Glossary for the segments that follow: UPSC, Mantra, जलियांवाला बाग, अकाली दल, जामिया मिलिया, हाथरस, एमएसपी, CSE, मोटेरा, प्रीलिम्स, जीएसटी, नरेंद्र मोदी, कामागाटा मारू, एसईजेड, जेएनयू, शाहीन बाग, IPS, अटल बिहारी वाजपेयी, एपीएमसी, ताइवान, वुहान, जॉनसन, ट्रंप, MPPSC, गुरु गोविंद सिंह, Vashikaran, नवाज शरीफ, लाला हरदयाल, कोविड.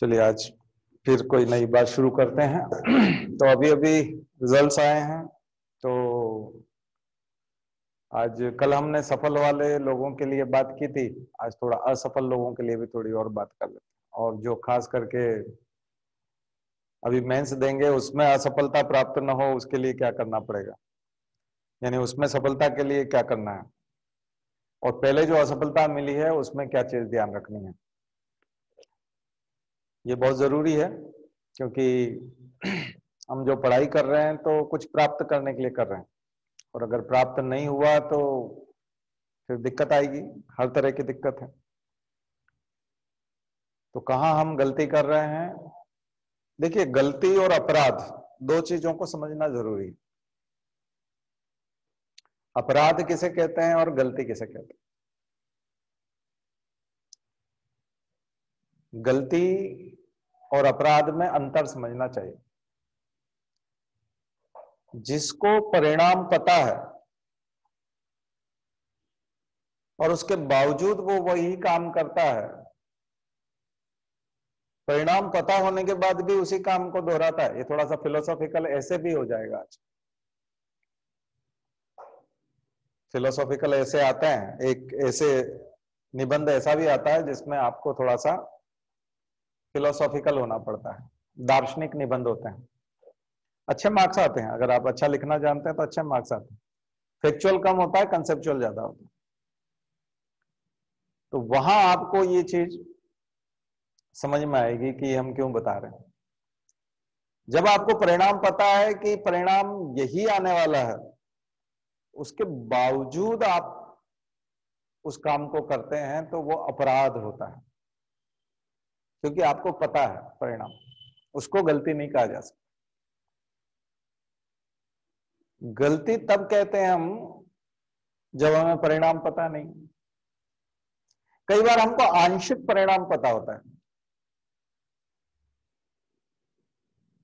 चलिए आज फिर कोई नई बात शुरू करते हैं। तो अभी रिजल्ट्स आए हैं, तो आज कल हमने सफल वाले लोगों के लिए बात की थी, आज थोड़ा असफल लोगों के लिए भी थोड़ी और बात कर लेते हैं। और जो खास करके अभी मेंस देंगे उसमें असफलता प्राप्त न हो उसके लिए क्या करना पड़ेगा, यानी उसमें सफलता के लिए क्या करना है और पहले जो असफलता मिली है उसमें क्या चीज ध्यान रखनी है। ये बहुत जरूरी है क्योंकि हम जो पढ़ाई कर रहे हैं तो कुछ प्राप्त करने के लिए कर रहे हैं, और अगर प्राप्त नहीं हुआ तो फिर दिक्कत आएगी, हर तरह की दिक्कत है। तो कहाँ हम गलती कर रहे हैं, देखिए गलती और अपराध दो चीजों को समझना जरूरी है। अपराध किसे कहते हैं और गलती किसे कहते हैं, गलती और अपराध में अंतर समझना चाहिए। जिसको परिणाम पता है और उसके बावजूद वो वही काम करता है, परिणाम पता होने के बाद भी उसी काम को दोहराता है, ये थोड़ा सा फिलोसॉफिकल ऐसे भी हो जाएगा। आज फिलोसॉफिकल ऐसे आते हैं, एक ऐसे निबंध ऐसा भी आता है जिसमें आपको थोड़ा सा फिलोसॉफिकल होना पड़ता है, दार्शनिक निबंध होते हैं, अच्छे मार्क्स आते हैं। अगर आप अच्छा लिखना जानते हैं तो अच्छे मार्क्स आते हैं, फैक्चुअल कम होता है, कंसेप्चुअल ज्यादा होता है। तो वहां आपको ये चीज समझ में आएगी कि हम क्यों बता रहे हैं। जब आपको परिणाम पता है कि परिणाम यही आने वाला है, उसके बावजूद आप उस काम को करते हैं तो वो अपराध होता है, क्योंकि आपको पता है परिणाम, उसको गलती नहीं कहा जा सकता। गलती तब कहते हैं हम जब हमें परिणाम पता नहीं। कई बार हमको आंशिक परिणाम पता होता है,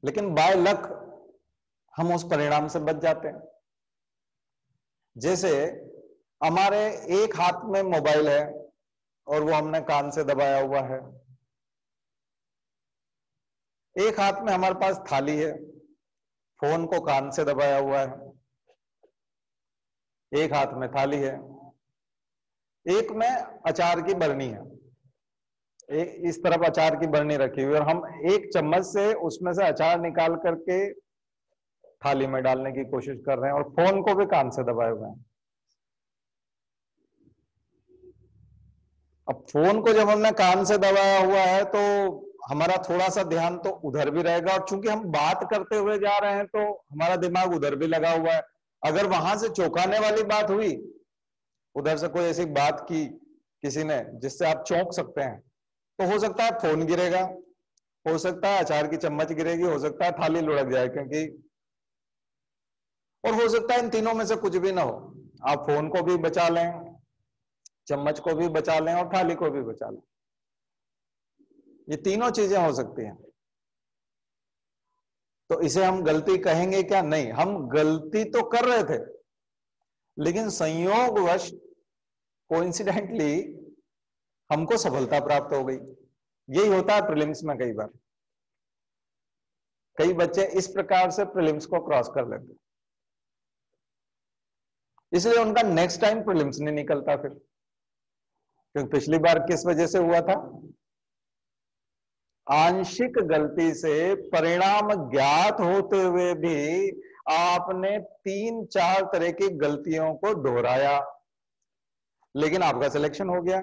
लेकिन बाय लक हम उस परिणाम से बच जाते हैं। जैसे हमारे एक हाथ में मोबाइल है और वो हमने कान से दबाया हुआ है, एक हाथ में हमारे पास थाली है, फोन को कान से दबाया हुआ है, एक हाथ में थाली है, एक में अचार की बरनी है, इस तरफ अचार की बरनी रखी हुई है और हम एक चम्मच से उसमें से अचार निकाल करके थाली में डालने की कोशिश कर रहे हैं, और फोन को भी कान से दबाए हुए हैं। अब फोन को जब हमने कान से दबाया हुआ है तो हमारा थोड़ा सा ध्यान तो उधर भी रहेगा, और चूंकि हम बात करते हुए जा रहे हैं तो हमारा दिमाग उधर भी लगा हुआ है। अगर वहां से चौंकाने वाली बात हुई, उधर से कोई ऐसी बात की किसी ने जिससे आप चौंक सकते हैं, तो हो सकता है फोन गिरेगा, हो सकता है अचार की चम्मच गिरेगी, हो सकता है थाली लुढ़क जाए, क्योंकि और हो सकता है इन तीनों में से कुछ भी ना हो। आप फोन को भी बचा लें, चम्मच को भी बचा लें और थाली को भी बचा लें, ये तीनों चीजें हो सकती हैं। तो इसे हम गलती कहेंगे क्या? नहीं, हम गलती तो कर रहे थे, लेकिन संयोगवश कोइंसिडेंटली हमको सफलता प्राप्त हो गई। यही होता है प्रीलिम्स में। कई बार कई बच्चे इस प्रकार से प्रीलिम्स को क्रॉस कर लेते हैं, इसलिए उनका नेक्स्ट टाइम प्रीलिम्स नहीं निकलता फिर, क्योंकि पिछली बार किस वजह से हुआ था? आंशिक गलती से। परिणाम ज्ञात होते हुए भी आपने 3-4 तरह की गलतियों को दोहराया, लेकिन आपका सिलेक्शन हो गया।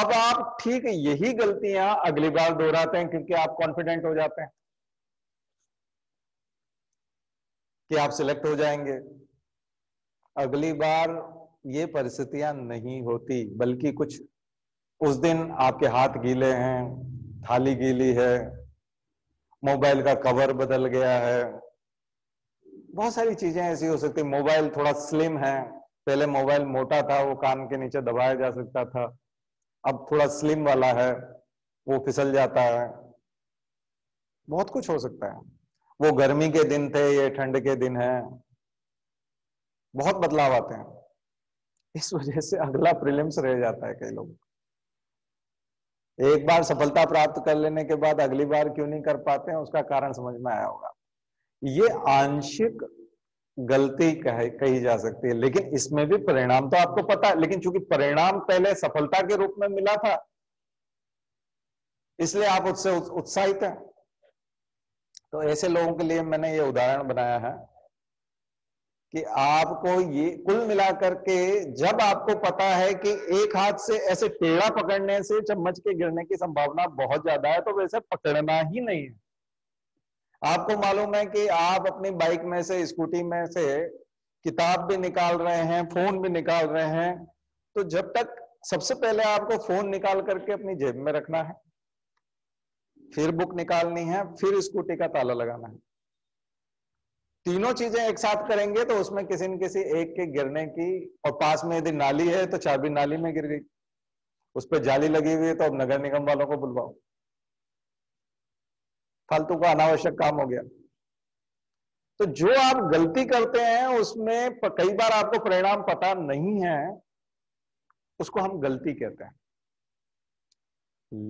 अब आप ठीक यही गलतियां अगली बार दोहराते हैं क्योंकि आप कॉन्फिडेंट हो जाते हैं कि आप सिलेक्ट हो जाएंगे। अगली बार ये परिस्थितियां नहीं होती, बल्कि कुछ उस दिन आपके हाथ गीले हैं, थाली गीली है, मोबाइल का कवर बदल गया है, बहुत सारी चीजें ऐसी हो सकती है। मोबाइल थोड़ा स्लिम है, पहले मोबाइल मोटा था, वो कान के नीचे दबाया जा सकता था, अब थोड़ा स्लिम वाला है, वो फिसल जाता है। बहुत कुछ हो सकता है। वो गर्मी के दिन थे, ये ठंड के दिन है, बहुत बदलाव आते हैं। इस वजह से अगला प्रीलिम्स रह जाता है कई लोग। एक बार सफलता प्राप्त कर लेने के बाद अगली बार क्यों नहीं कर पाते हैं, उसका कारण समझ में आया होगा। ये आंशिक गलती कही जा सकती है, लेकिन इसमें भी परिणाम तो आपको पता है, लेकिन चूंकि परिणाम पहले सफलता के रूप में मिला था इसलिए आप उससे उत्साहित हैं। तो ऐसे लोगों के लिए मैंने ये उदाहरण बनाया है कि आपको ये कुल मिलाकर के जब आपको पता है कि एक हाथ से ऐसे टेढ़ा पकड़ने से चम्मच के गिरने की संभावना बहुत ज्यादा है, तो वैसे पकड़ना ही नहीं है। आपको मालूम है कि आप अपनी बाइक में से, स्कूटी में से किताब भी निकाल रहे हैं, फोन भी निकाल रहे हैं, तो जब तक सबसे पहले आपको फोन निकाल करके अपनी जेब में रखना है, फिर बुक निकालनी है, फिर स्कूटी का ताला लगाना है। तीनों चीजें एक साथ करेंगे तो उसमें किसी न किसी एक के गिरने की, और पास में यदि नाली है तो चाबी नाली में गिर गई, उस पर जाली लगी हुई है, तो अब नगर निगम वालों को बुलवाओ, फालतू का अनावश्यक काम हो गया। तो जो आप गलती करते हैं उसमें कई बार आपको परिणाम पता नहीं है, उसको हम गलती कहते हैं।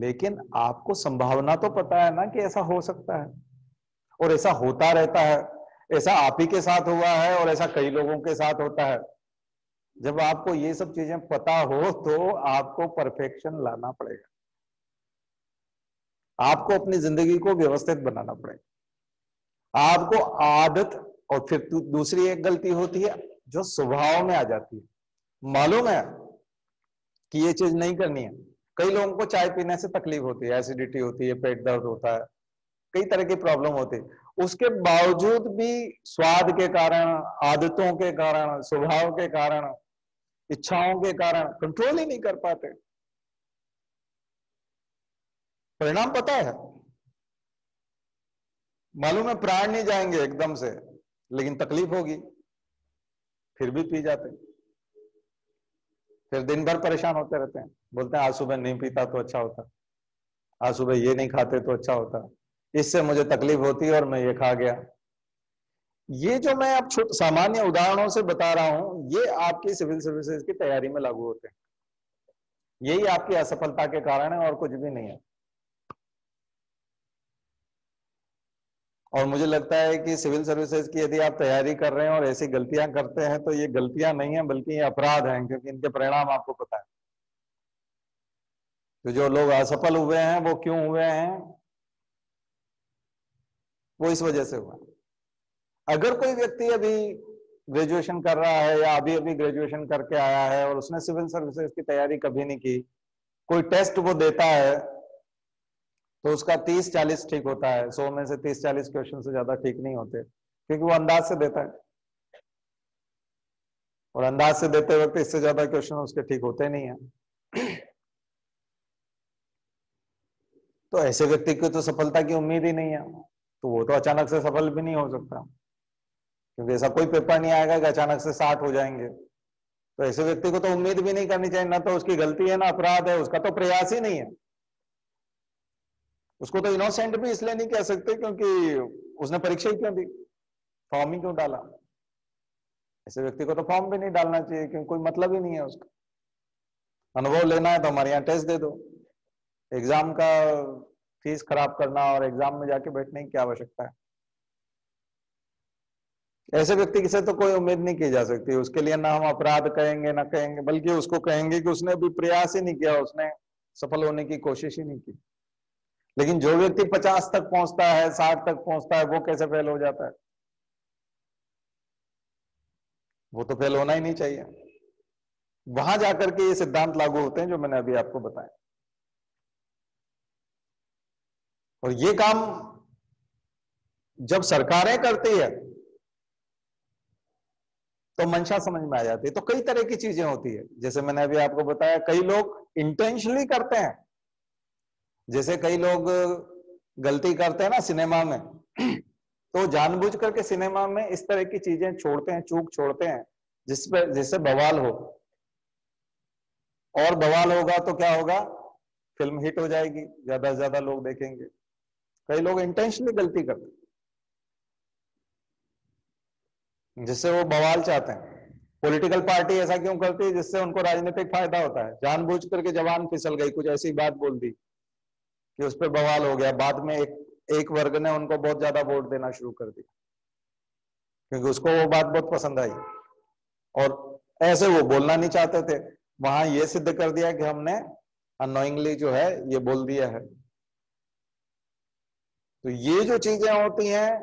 लेकिन आपको संभावना तो पता है ना कि ऐसा हो सकता है, और ऐसा होता रहता है। ऐसा आप ही के साथ हुआ है और ऐसा कई लोगों के साथ होता है। जब आपको ये सब चीजें पता हो तो आपको परफेक्शन लाना पड़ेगा, आपको अपनी जिंदगी को व्यवस्थित बनाना पड़ेगा, आपको आदत। और फिर दूसरी एक गलती होती है जो स्वभाव में आ जाती है। मालूम है कि ये चीज नहीं करनी है, कई लोगों को चाय पीने से तकलीफ होती है, एसिडिटी होती है, पेट दर्द होता है, कई तरह की प्रॉब्लम होती है। उसके बावजूद भी स्वाद के कारण, आदतों के कारण, स्वभाव के कारण, इच्छाओं के कारण कंट्रोल ही नहीं कर पाते। परिणाम पता है, मालूम है प्राण नहीं जाएंगे एकदम से, लेकिन तकलीफ होगी, फिर भी पी जाते, फिर दिन भर परेशान होते रहते हैं। बोलते हैं आज सुबह नहीं पीता तो अच्छा होता, आज सुबह ये नहीं खाते तो अच्छा होता, इससे मुझे तकलीफ होती है और मैं ये खा गया। ये जो मैं अब सामान्य उदाहरणों से बता रहा हूं, ये आपकी सिविल सर्विसेज की तैयारी में लागू होते हैं। यही आपकी असफलता के कारण है और कुछ भी नहीं है। और मुझे लगता है कि सिविल सर्विसेज की यदि आप तैयारी कर रहे हैं और ऐसी गलतियां करते हैं तो ये गलतियां नहीं है बल्कि ये अपराध हैं, क्योंकि इनके परिणाम आपको पता है। तो जो लोग असफल हुए हैं वो क्यों हुए हैं, वो इस वजह से हुआ। अगर कोई व्यक्ति अभी ग्रेजुएशन कर रहा है या अभी अभी ग्रेजुएशन करके आया है और उसने सिविल सर्विसेज की तैयारी कभी नहीं की, कोई टेस्ट वो देता है तो उसका 30-40 ठीक होता है, 100 में से 30-40 क्वेश्चन से ज्यादा ठीक नहीं होते, क्योंकि वो अंदाज से देता है, और अंदाज से देते वक्त इससे ज्यादा क्वेश्चन उसके ठीक होते नहीं है। तो ऐसे व्यक्ति को तो सफलता की उम्मीद ही नहीं है, तो वो तो अचानक से सफल भी नहीं हो सकता, क्योंकि ऐसा कोई पेपर नहीं आएगा कि अचानक से 60 हो जाएंगे। तो ऐसे व्यक्ति को तो उम्मीद भी नहीं करनी चाहिए, ना तो उसकी गलती है ना अपराध है, उसका तो प्रयास ही नहीं है। उसको तो इनोसेंट भी इसलिए नहीं कह सकते क्योंकि उसने परीक्षा ही क्यों दी, फॉर्म ही क्यों डाला। ऐसे व्यक्ति को तो फॉर्म भी नहीं डालना चाहिए क्योंकि कोई मतलब ही नहीं है उसका। अनुभव लेना है तो हमारे यहाँ टेस्ट दे दो, एग्जाम का फीस खराब करना और एग्जाम में जाके बैठने की क्या आवश्यकता है। ऐसे व्यक्ति से तो कोई उम्मीद नहीं की जा सकती। उसके लिए ना हम अपराध कहेंगे ना कहेंगे, बल्कि उसको कहेंगे कि उसने अभी प्रयास ही नहीं किया, उसने सफल होने की कोशिश ही नहीं की। लेकिन जो व्यक्ति 50 तक पहुंचता है, 60 तक पहुंचता है, वो कैसे फेल हो जाता है? वो तो फेल होना ही नहीं चाहिए। वहां जाकर के ये सिद्धांत लागू होते हैं जो मैंने अभी आपको बताया। और ये काम जब सरकारें करती है तो मंशा समझ में आ जाती है। तो कई तरह की चीजें होती है, जैसे मैंने अभी आपको बताया, कई लोग इंटेंशनली करते हैं। जैसे कई लोग गलती करते हैं ना सिनेमा में, तो जानबूझ करके सिनेमा में इस तरह की चीजें छोड़ते हैं, चूक छोड़ते हैं जिससे बवाल हो, और बवाल होगा तो क्या होगा, फिल्म हिट हो जाएगी, ज्यादा से ज्यादा लोग देखेंगे। कई लोग इंटेंशनली गलती करते हैं जिससे वो बवाल चाहते हैं। पॉलिटिकल पार्टी ऐसा क्यों करती है जिससे उनको राजनीतिक फायदा होता है, जानबूझ करके जवान फिसल गई, कुछ ऐसी बात बोल दी कि उस पर बवाल हो गया। बाद में एक वर्ग ने उनको बहुत ज्यादा वोट देना शुरू कर दिया क्योंकि उसको वो बात बहुत पसंद आई और ऐसे वो बोलना नहीं चाहते थे। वहां ये सिद्ध कर दिया कि हमने अनोइंगली जो है ये बोल दिया है। तो ये जो चीजें होती हैं,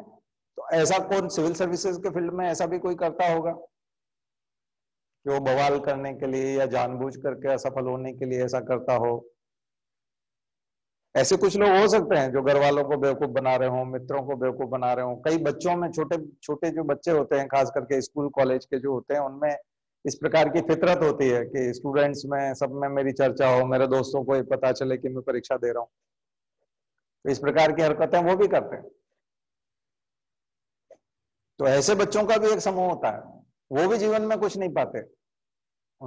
तो ऐसा कौन सिविल सर्विसेज के फील्ड में ऐसा भी कोई करता होगा कि वो बवाल करने के लिए या जानबूझ करके असफल होने के लिए ऐसा करता हो? ऐसे कुछ लोग हो सकते हैं जो घर वालों को बेवकूफ बना रहे हों, मित्रों को बेवकूफ बना रहे हों। कई बच्चों में, छोटे छोटे जो बच्चे होते हैं, खास करके स्कूल कॉलेज के जो होते हैं, उनमें इस प्रकार की फितरत होती है कि स्टूडेंट्स में सब में मेरी चर्चा हो, मेरे दोस्तों को ये पता चले कि मैं परीक्षा दे रहा हूँ। तो इस प्रकार की हरकतें वो भी करते हैं। तो ऐसे बच्चों का भी एक समूह होता है, वो भी जीवन में कुछ नहीं पाते,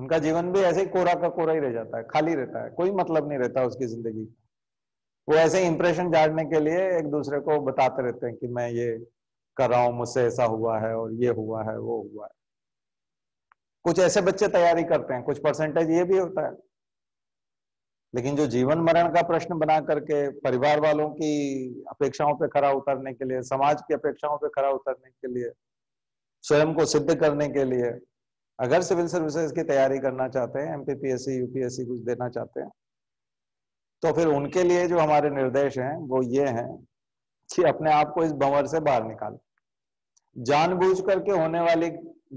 उनका जीवन भी ऐसे ही कोरा का कोरा ही रह जाता है, खाली रहता है, कोई मतलब नहीं रहता उसकी जिंदगी। वो ऐसे इंप्रेशन झाड़ने के लिए एक दूसरे को बताते रहते हैं कि मैं ये कर रहा हूं, मुझसे ऐसा हुआ है और ये हुआ है, वो हुआ है। कुछ ऐसे बच्चे तैयारी करते हैं, कुछ परसेंटेज ये भी होता है। लेकिन जो जीवन मरण का प्रश्न बना करके परिवार वालों की अपेक्षाओं पे खरा उतरने के लिए, समाज की अपेक्षाओं पे खरा उतरने के लिए, स्वयं को सिद्ध करने के लिए, अगर सिविल सर्विसेज की तैयारी करना चाहते हैं, एमपीपीएससी यूपीएससी कुछ देना चाहते हैं, तो फिर उनके लिए जो हमारे निर्देश हैं वो ये हैं कि अपने आप को इस भंवर से बाहर निकालें। जानबूझ करके होने वाली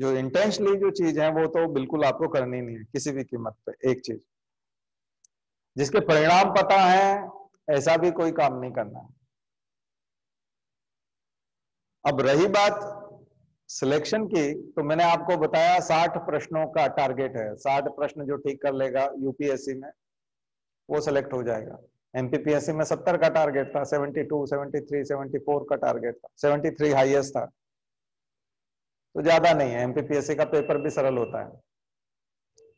जो इंटेंशनली जो चीज है वो तो बिल्कुल आपको करनी नहीं है किसी भी कीमत पे। एक चीज जिसके परिणाम पता है ऐसा भी कोई काम नहीं करना है। अब रही बात सिलेक्शन की, तो मैंने आपको बताया 60 प्रश्नों का टारगेट है। 60 प्रश्न जो ठीक कर लेगा यूपीएससी में वो सिलेक्ट हो जाएगा। एमपीपीएससी में 70 का टारगेट था, 72, 73, 74 का टारगेट था, 73 हाईएस्ट था। तो ज्यादा नहीं है, एमपीपीएससी का पेपर भी सरल होता है।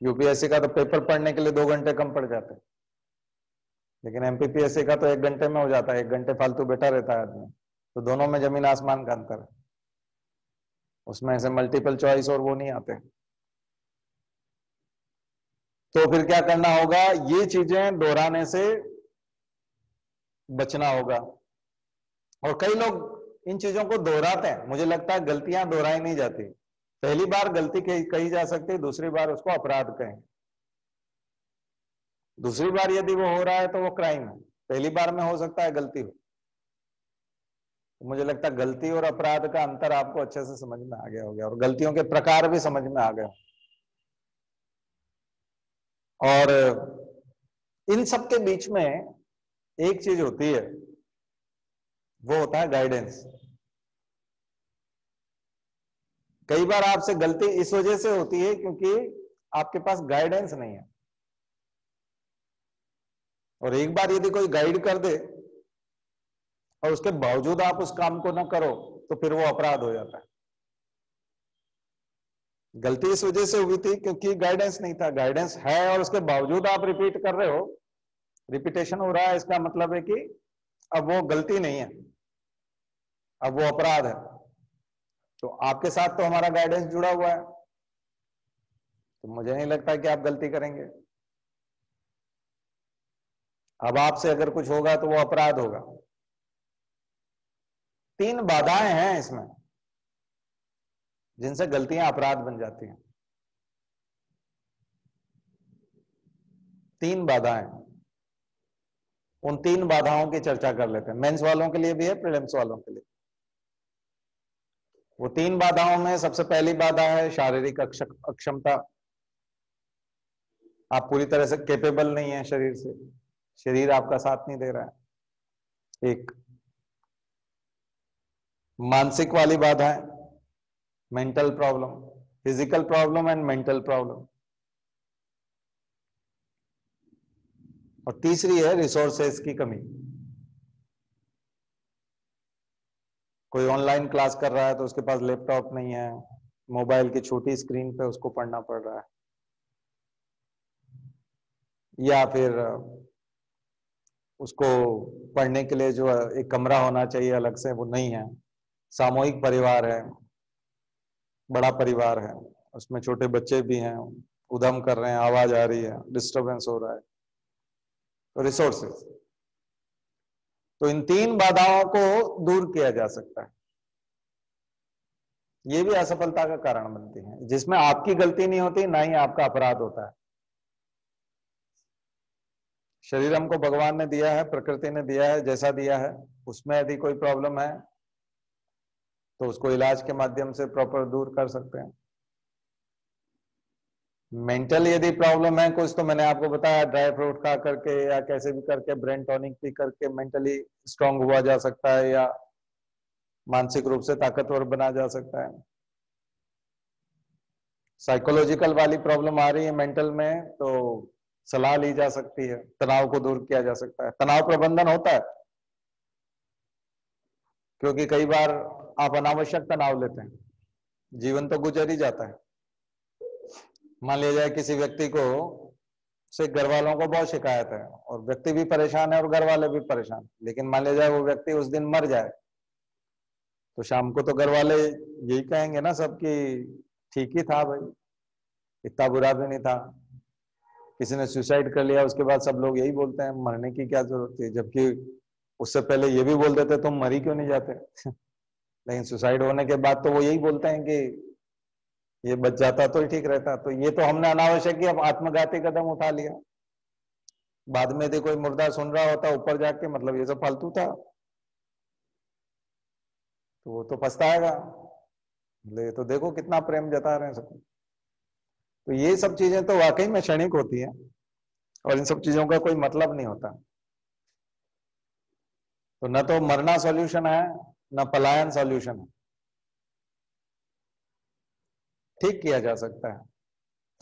यूपीएससी का तो पेपर पढ़ने के लिए 2 घंटे कम पड़ जाते हैं, लेकिन एमपीपीएससी का तो 1 घंटे में हो जाता है। 1 घंटे फालतू बैठा रहता है आदमी, तो दोनों में जमीन आसमान का अंतर है। उसमें ऐसे मल्टीपल चॉइस और वो नहीं आते। तो फिर क्या करना होगा, ये चीजें दोहराने से बचना होगा। और कई लोग इन चीजों को दोहराते हैं, मुझे लगता है गलतियां दोहराई नहीं जाती। पहली बार गलती कही जा सकती है, दूसरी बार उसको अपराध कहें। दूसरी बार यदि वो हो रहा है तो वो क्राइम है, पहली बार में हो सकता है गलती हो। मुझे लगता है गलती और अपराध का अंतर आपको अच्छे से समझ में आ गया होगा और गलतियों के प्रकार भी समझ में आ गए होंगे। और इन सब के बीच में एक चीज होती है, वो होता है गाइडेंस। कई बार आपसे गलती इस वजह से होती है क्योंकि आपके पास गाइडेंस नहीं है। और एक बार यदि कोई गाइड कर दे और उसके बावजूद आप उस काम को ना करो तो फिर वो अपराध हो जाता है। गलती इस वजह से हुई थी क्योंकि गाइडेंस नहीं था। गाइडेंस है और उसके बावजूद आप रिपीट कर रहे हो, रिपीटेशन हो रहा है, इसका मतलब है कि अब वो गलती नहीं है, अब वो अपराध है। तो आपके साथ तो हमारा गाइडेंस जुड़ा हुआ है, तो मुझे नहीं लगता कि आप गलती करेंगे। अब आपसे अगर कुछ होगा तो वो अपराध होगा। 3 बाधाएं हैं इसमें जिनसे गलतियां अपराध बन जाती हैं। 3 बाधाएं, उन 3 बाधाओं की चर्चा कर लेते हैं। मेंस वालों के लिए भी है, प्रीलिम्स वालों के लिए। वो 3 बाधाओं में सबसे पहली बाधा है शारीरिक अक्षमता। आप पूरी तरह से कैपेबल नहीं है, शरीर से शरीर आपका साथ नहीं दे रहा है। एक मानसिक वाली बाधा है, mental problem, physical problem and mental problem. और तीसरी है रिसोर्सेस की कमी। कोई ऑनलाइन क्लास कर रहा है तो उसके पास लैपटॉप नहीं है, मोबाइल की छोटी स्क्रीन पे उसको पढ़ना पड़ रहा है, या फिर उसको पढ़ने के लिए जो एक कमरा होना चाहिए अलग से वो नहीं है। सामूहिक परिवार है, बड़ा परिवार है, उसमें छोटे बच्चे भी हैं, उधम कर रहे हैं, आवाज आ रही है, डिस्टर्बेंस हो रहा है। तो रिसोर्सेस तो इन तीन बाधाओं को दूर किया जा सकता है। ये भी असफलता का कारण बनती है, जिसमें आपकी गलती नहीं होती, ना ही आपका अपराध होता है। शरीर हमको भगवान ने दिया है, प्रकृति ने दिया है, जैसा दिया है। उसमें यदि कोई प्रॉब्लम है तो उसको इलाज के माध्यम से प्रॉपर दूर कर सकते हैं। मेंटल यदि प्रॉब्लम है कुछ, तो मैंने आपको बताया ड्राई फ्रूट खा करके या कैसे भी करके, ब्रेन टॉनिक पी करके मेंटली स्ट्रांग हुआ जा सकता है, या मानसिक रूप से ताकतवर बना जा सकता है। साइकोलॉजिकल वाली प्रॉब्लम आ रही है मेंटल में, तो सलाह ली जा सकती है, तनाव को दूर किया जा सकता है। तनाव प्रबंधन होता है, क्योंकि कई बार आप अनावश्यक तनाव लेते हैं, जीवन तो गुजर ही जाता है। मान लिया जाए किसी व्यक्ति को से घर वालों को बहुत शिकायत है, और व्यक्ति भी परेशान है और घर वाले भी परेशान, लेकिन मान लिया जाए वो व्यक्ति उस दिन मर जाए, तो शाम को तो घर वाले यही कहेंगे ना सब कि ठीक ही था भाई, इतना बुरा भी नहीं था। किसी ने सुसाइड कर लिया, उसके बाद सब लोग यही बोलते हैं मरने की क्या जरूरत थी, जबकि उससे पहले ये भी बोल देते तुम मरी क्यों नहीं जाते लेकिन सुसाइड होने के बाद तो वो यही बोलते हैं कि ये बच जाता तो ही ठीक रहता। तो ये तो हमने अनावश्यक ही अब आत्मघाती कदम उठा लिया। बाद में यदि कोई मुर्दा सुन रहा होता ऊपर जाके, मतलब ये सब फालतू था, तो वो तो पछताएगा, ले तो देखो कितना प्रेम जता रहे हैं सबको। तो ये सब चीजें तो वाकई में क्षणिक होती हैं, और इन सब चीजों का कोई मतलब नहीं होता। तो न तो मरना सॉल्यूशन है, न पलायन सॉल्यूशन है। ठीक किया जा सकता है।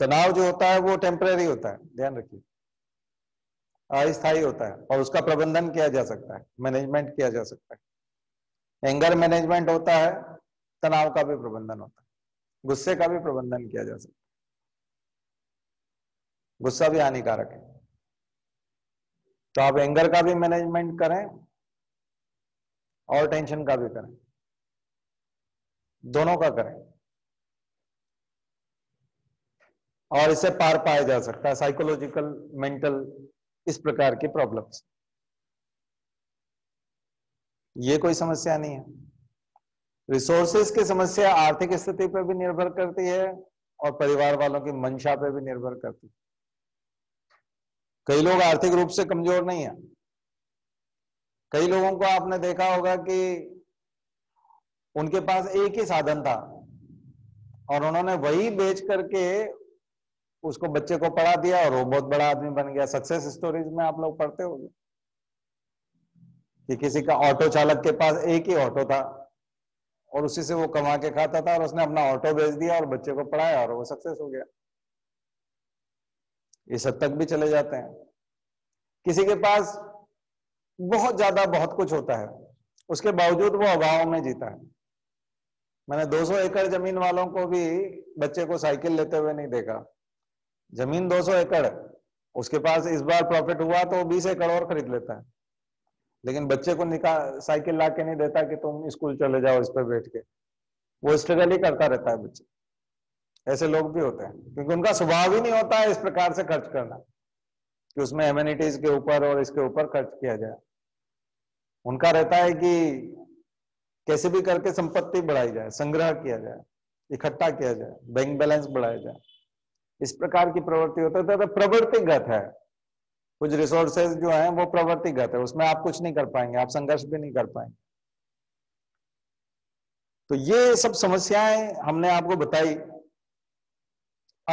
तनाव जो होता है वो टेम्परेरी होता है, ध्यान रखिए, अस्थायी होता है, और उसका प्रबंधन किया जा सकता है, मैनेजमेंट किया जा सकता है। एंगर मैनेजमेंट होता है, तनाव का भी प्रबंधन होता है, गुस्से का भी प्रबंधन किया जा सकता है। गुस्सा भी हानिकारक है, तो आप एंगर का भी मैनेजमेंट करें और टेंशन का भी करें, दोनों का करें, और इसे पार पाया जा सकता है। साइकोलॉजिकल, मेंटल, इस प्रकार की प्रॉब्लम्स, ये कोई समस्या नहीं है। रिसोर्सेज की समस्या आर्थिक स्थिति पर भी निर्भर करती है, और परिवार वालों की मंशा पर भी निर्भर करती है। कई लोग आर्थिक रूप से कमजोर नहीं है। कई लोगों को आपने देखा होगा कि उनके पास एक ही साधन था, और उन्होंने वही बेच करके उसको बच्चे को पढ़ा दिया, और वो बहुत बड़ा आदमी बन गया। सक्सेस स्टोरीज में आप लोग पढ़ते होंगे कि किसी का ऑटो चालक के पास एक ही ऑटो था, और उसी से वो कमा के खाता था, और उसने अपना ऑटो बेच दिया और बच्चे को पढ़ाया, और वो सक्सेस हो गया। इस हद तक भी चले जाते हैं। किसी के पास बहुत ज्यादा बहुत कुछ होता है, उसके बावजूद वो अभाव में जीता है। मैंने 200 एकड़ जमीन वालों को भी बच्चे को साइकिल लेते हुए नहीं देखा। जमीन 200 एकड़, उसके पास इस बार प्रॉफिट हुआ तो 20 एकड़ और खरीद लेता है, लेकिन बच्चे को साइकिल ला के नहीं देता कि तुम स्कूल चले जाओ इस पर बैठ के। वो स्ट्रगल ही करता रहता है बच्चे। ऐसे लोग भी होते हैं, क्योंकि उनका स्वभाव ही नहीं होता है इस प्रकार से खर्च करना कि उसमें एमेनिटीज के ऊपर और इसके ऊपर खर्च किया जाए। उनका रहता है कि कैसे भी करके संपत्ति बढ़ाई जाए, संग्रह किया जाए, इकट्ठा किया जाए, बैंक बैलेंस बढ़ाया जाए, इस प्रकार की प्रवृत्ति होती है। तो प्रवृत्तिगत है। कुछ रिसोर्सेज जो हैं वो प्रवृत्तिगत है, उसमें आप कुछ नहीं कर पाएंगे, आप संघर्ष भी नहीं कर पाएंगे। तो ये सब समस्याएं हमने आपको बताई।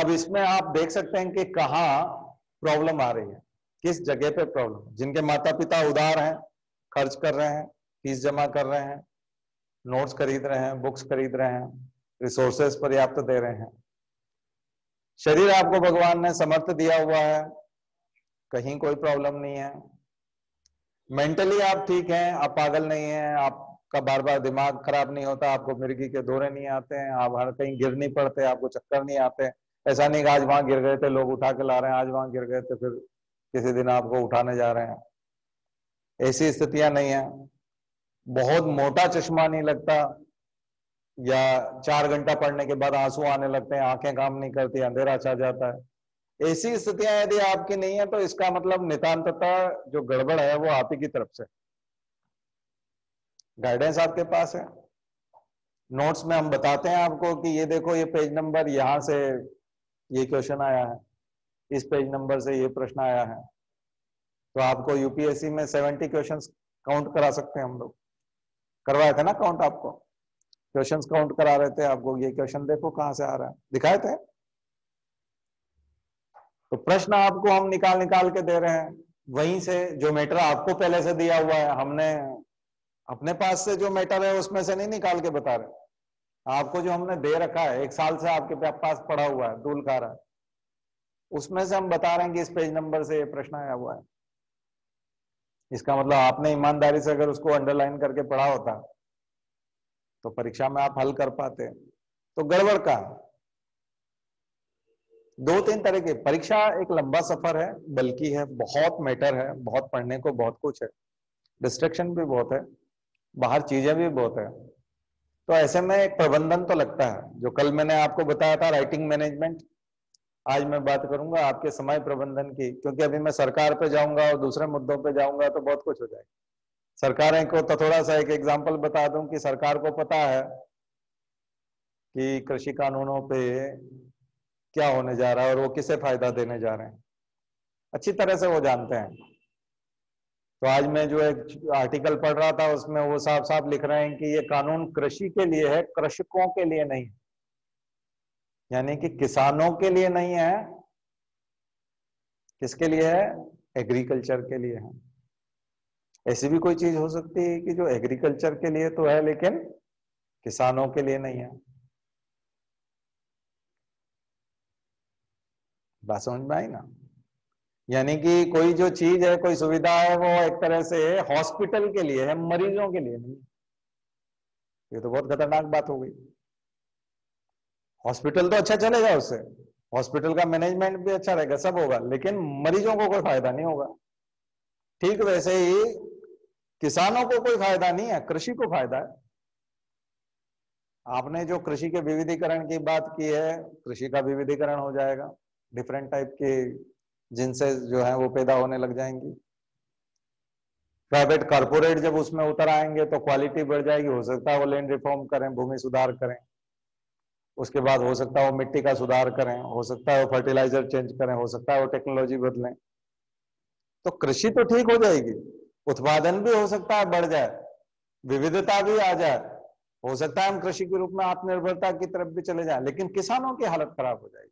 अब इसमें आप देख सकते हैं कि कहाँ प्रॉब्लम आ रही है, किस जगह पे प्रॉब्लम। जिनके माता पिता उदार हैं, खर्च कर रहे हैं, फीस जमा कर रहे हैं, नोट्स खरीद रहे हैं, बुक्स खरीद रहे हैं, रिसोर्सेज पर्याप्त दे रहे हैं। शरीर आपको भगवान ने समर्थ दिया हुआ है, कहीं कोई प्रॉब्लम नहीं है। मेंटली आप ठीक हैं, आप पागल नहीं हैं, आपका बार बार दिमाग खराब नहीं होता, आपको मिर्गी के दौरे नहीं आते हैं, आप हर कहीं गिर नहीं पड़ते, आपको चक्कर नहीं आते। ऐसा नहीं कि आज वहां गिर गए थे लोग उठा के ला रहे हैं, आज वहां गिर गए थे फिर किसी दिन आपको उठाने जा रहे हैं, ऐसी स्थितियां नहीं है। बहुत मोटा चश्मा नहीं लगता, या 4 घंटा पढ़ने के बाद आंसू आने लगते हैं, आंखें काम नहीं करती, अंधेरा छा जाता है। ऐसी स्थितियां यदि आपकी नहीं है, तो इसका मतलब नितांततः जो गड़बड़ है वो आप ही की तरफ से, गाइडेंस आपके पास है, नोट्स में हम बताते हैं आपको कि ये देखो ये पेज नंबर, यहाँ से ये क्वेश्चन आया है, इस पेज नंबर से ये प्रश्न आया है। तो आपको यूपीएससी में 70 क्वेश्चंस काउंट करा सकते हैं हम लोग, करवाए थे ना काउंट, आपको क्वेश्चंस काउंट करा रहे थे, आपको ये क्वेश्चन देखो कहाँ से आ रहा है दिखाए थे। तो प्रश्न आपको हम निकाल निकाल के दे रहे हैं वहीं से, जो मैटर आपको पहले से दिया हुआ है, हमने अपने पास से जो मैटर है उसमें से नहीं निकाल के बता रहे, आपको जो हमने दे रखा है, एक साल से आपके पास पड़ा हुआ है, धूल खा रहा है, उसमें से हम बता रहे हैं कि इस पेज नंबर से ये प्रश्न आया हुआ है। इसका मतलब आपने ईमानदारी से अगर उसको अंडरलाइन करके पढ़ा होता तो परीक्षा में आप हल कर पाते। तो गड़बड़ का दो तीन तरह की, परीक्षा एक लंबा सफर है, बल्कि है, बहुत मैटर है, बहुत पढ़ने को बहुत कुछ है, डिस्ट्रेक्शन भी बहुत है, बाहर चीजें भी बहुत है। तो ऐसे में एक प्रबंधन तो लगता है, जो कल मैंने आपको बताया था राइटिंग मैनेजमेंट, आज मैं बात करूंगा आपके समय प्रबंधन की, क्योंकि अभी मैं सरकार पे जाऊंगा और दूसरे मुद्दों पे जाऊंगा तो बहुत कुछ हो जाएगा। सरकारें को तो थोड़ा सा एक एग्जांपल बता दूं कि सरकार को पता है कि कृषि कानूनों पे क्या होने जा रहा है और वो किसे फायदा देने जा रहे हैं, अच्छी तरह से वो जानते हैं। तो आज मैं जो एक आर्टिकल पढ़ रहा था उसमें वो साफ साफ लिख रहे हैं कि ये कानून कृषि के लिए है, कृषकों के लिए नहीं है, यानी कि किसानों के लिए नहीं है, किसके लिए है, एग्रीकल्चर के लिए है। ऐसी भी कोई चीज हो सकती है कि जो एग्रीकल्चर के लिए तो है लेकिन किसानों के लिए नहीं है। बात समझ में आई ना, यानी कि कोई जो चीज है, कोई सुविधा है, वो एक तरह से हॉस्पिटल के लिए है, मरीजों के लिए नहीं। ये तो बहुत खतरनाक बात हो गई। हॉस्पिटल तो अच्छा चलेगा, उससे हॉस्पिटल का मैनेजमेंट भी अच्छा रहेगा, सब होगा, लेकिन मरीजों को कोई फायदा नहीं होगा। ठीक वैसे ही किसानों को कोई फायदा नहीं है, कृषि को फायदा है। आपने जो कृषि के विविधीकरण की बात की है, कृषि का विविधीकरण हो जाएगा, डिफरेंट टाइप के जिनसे जो है वो पैदा होने लग जाएंगी। प्राइवेट कॉर्पोरेट जब उसमें उतर आएंगे तो क्वालिटी बढ़ जाएगी, हो सकता है वो लैंड रिफॉर्म करें, भूमि सुधार करें, उसके बाद हो सकता है वो मिट्टी का सुधार करें, हो सकता है वो फर्टिलाइजर चेंज करें, हो सकता है वो टेक्नोलॉजी बदलें। तो कृषि तो ठीक हो जाएगी, उत्पादन भी हो सकता है बढ़ जाए, विविधता भी आ जाए, हो सकता है हम कृषि के रूप में आत्मनिर्भरता की तरफ भी चले जाएं, लेकिन किसानों की हालत खराब हो जाएगी।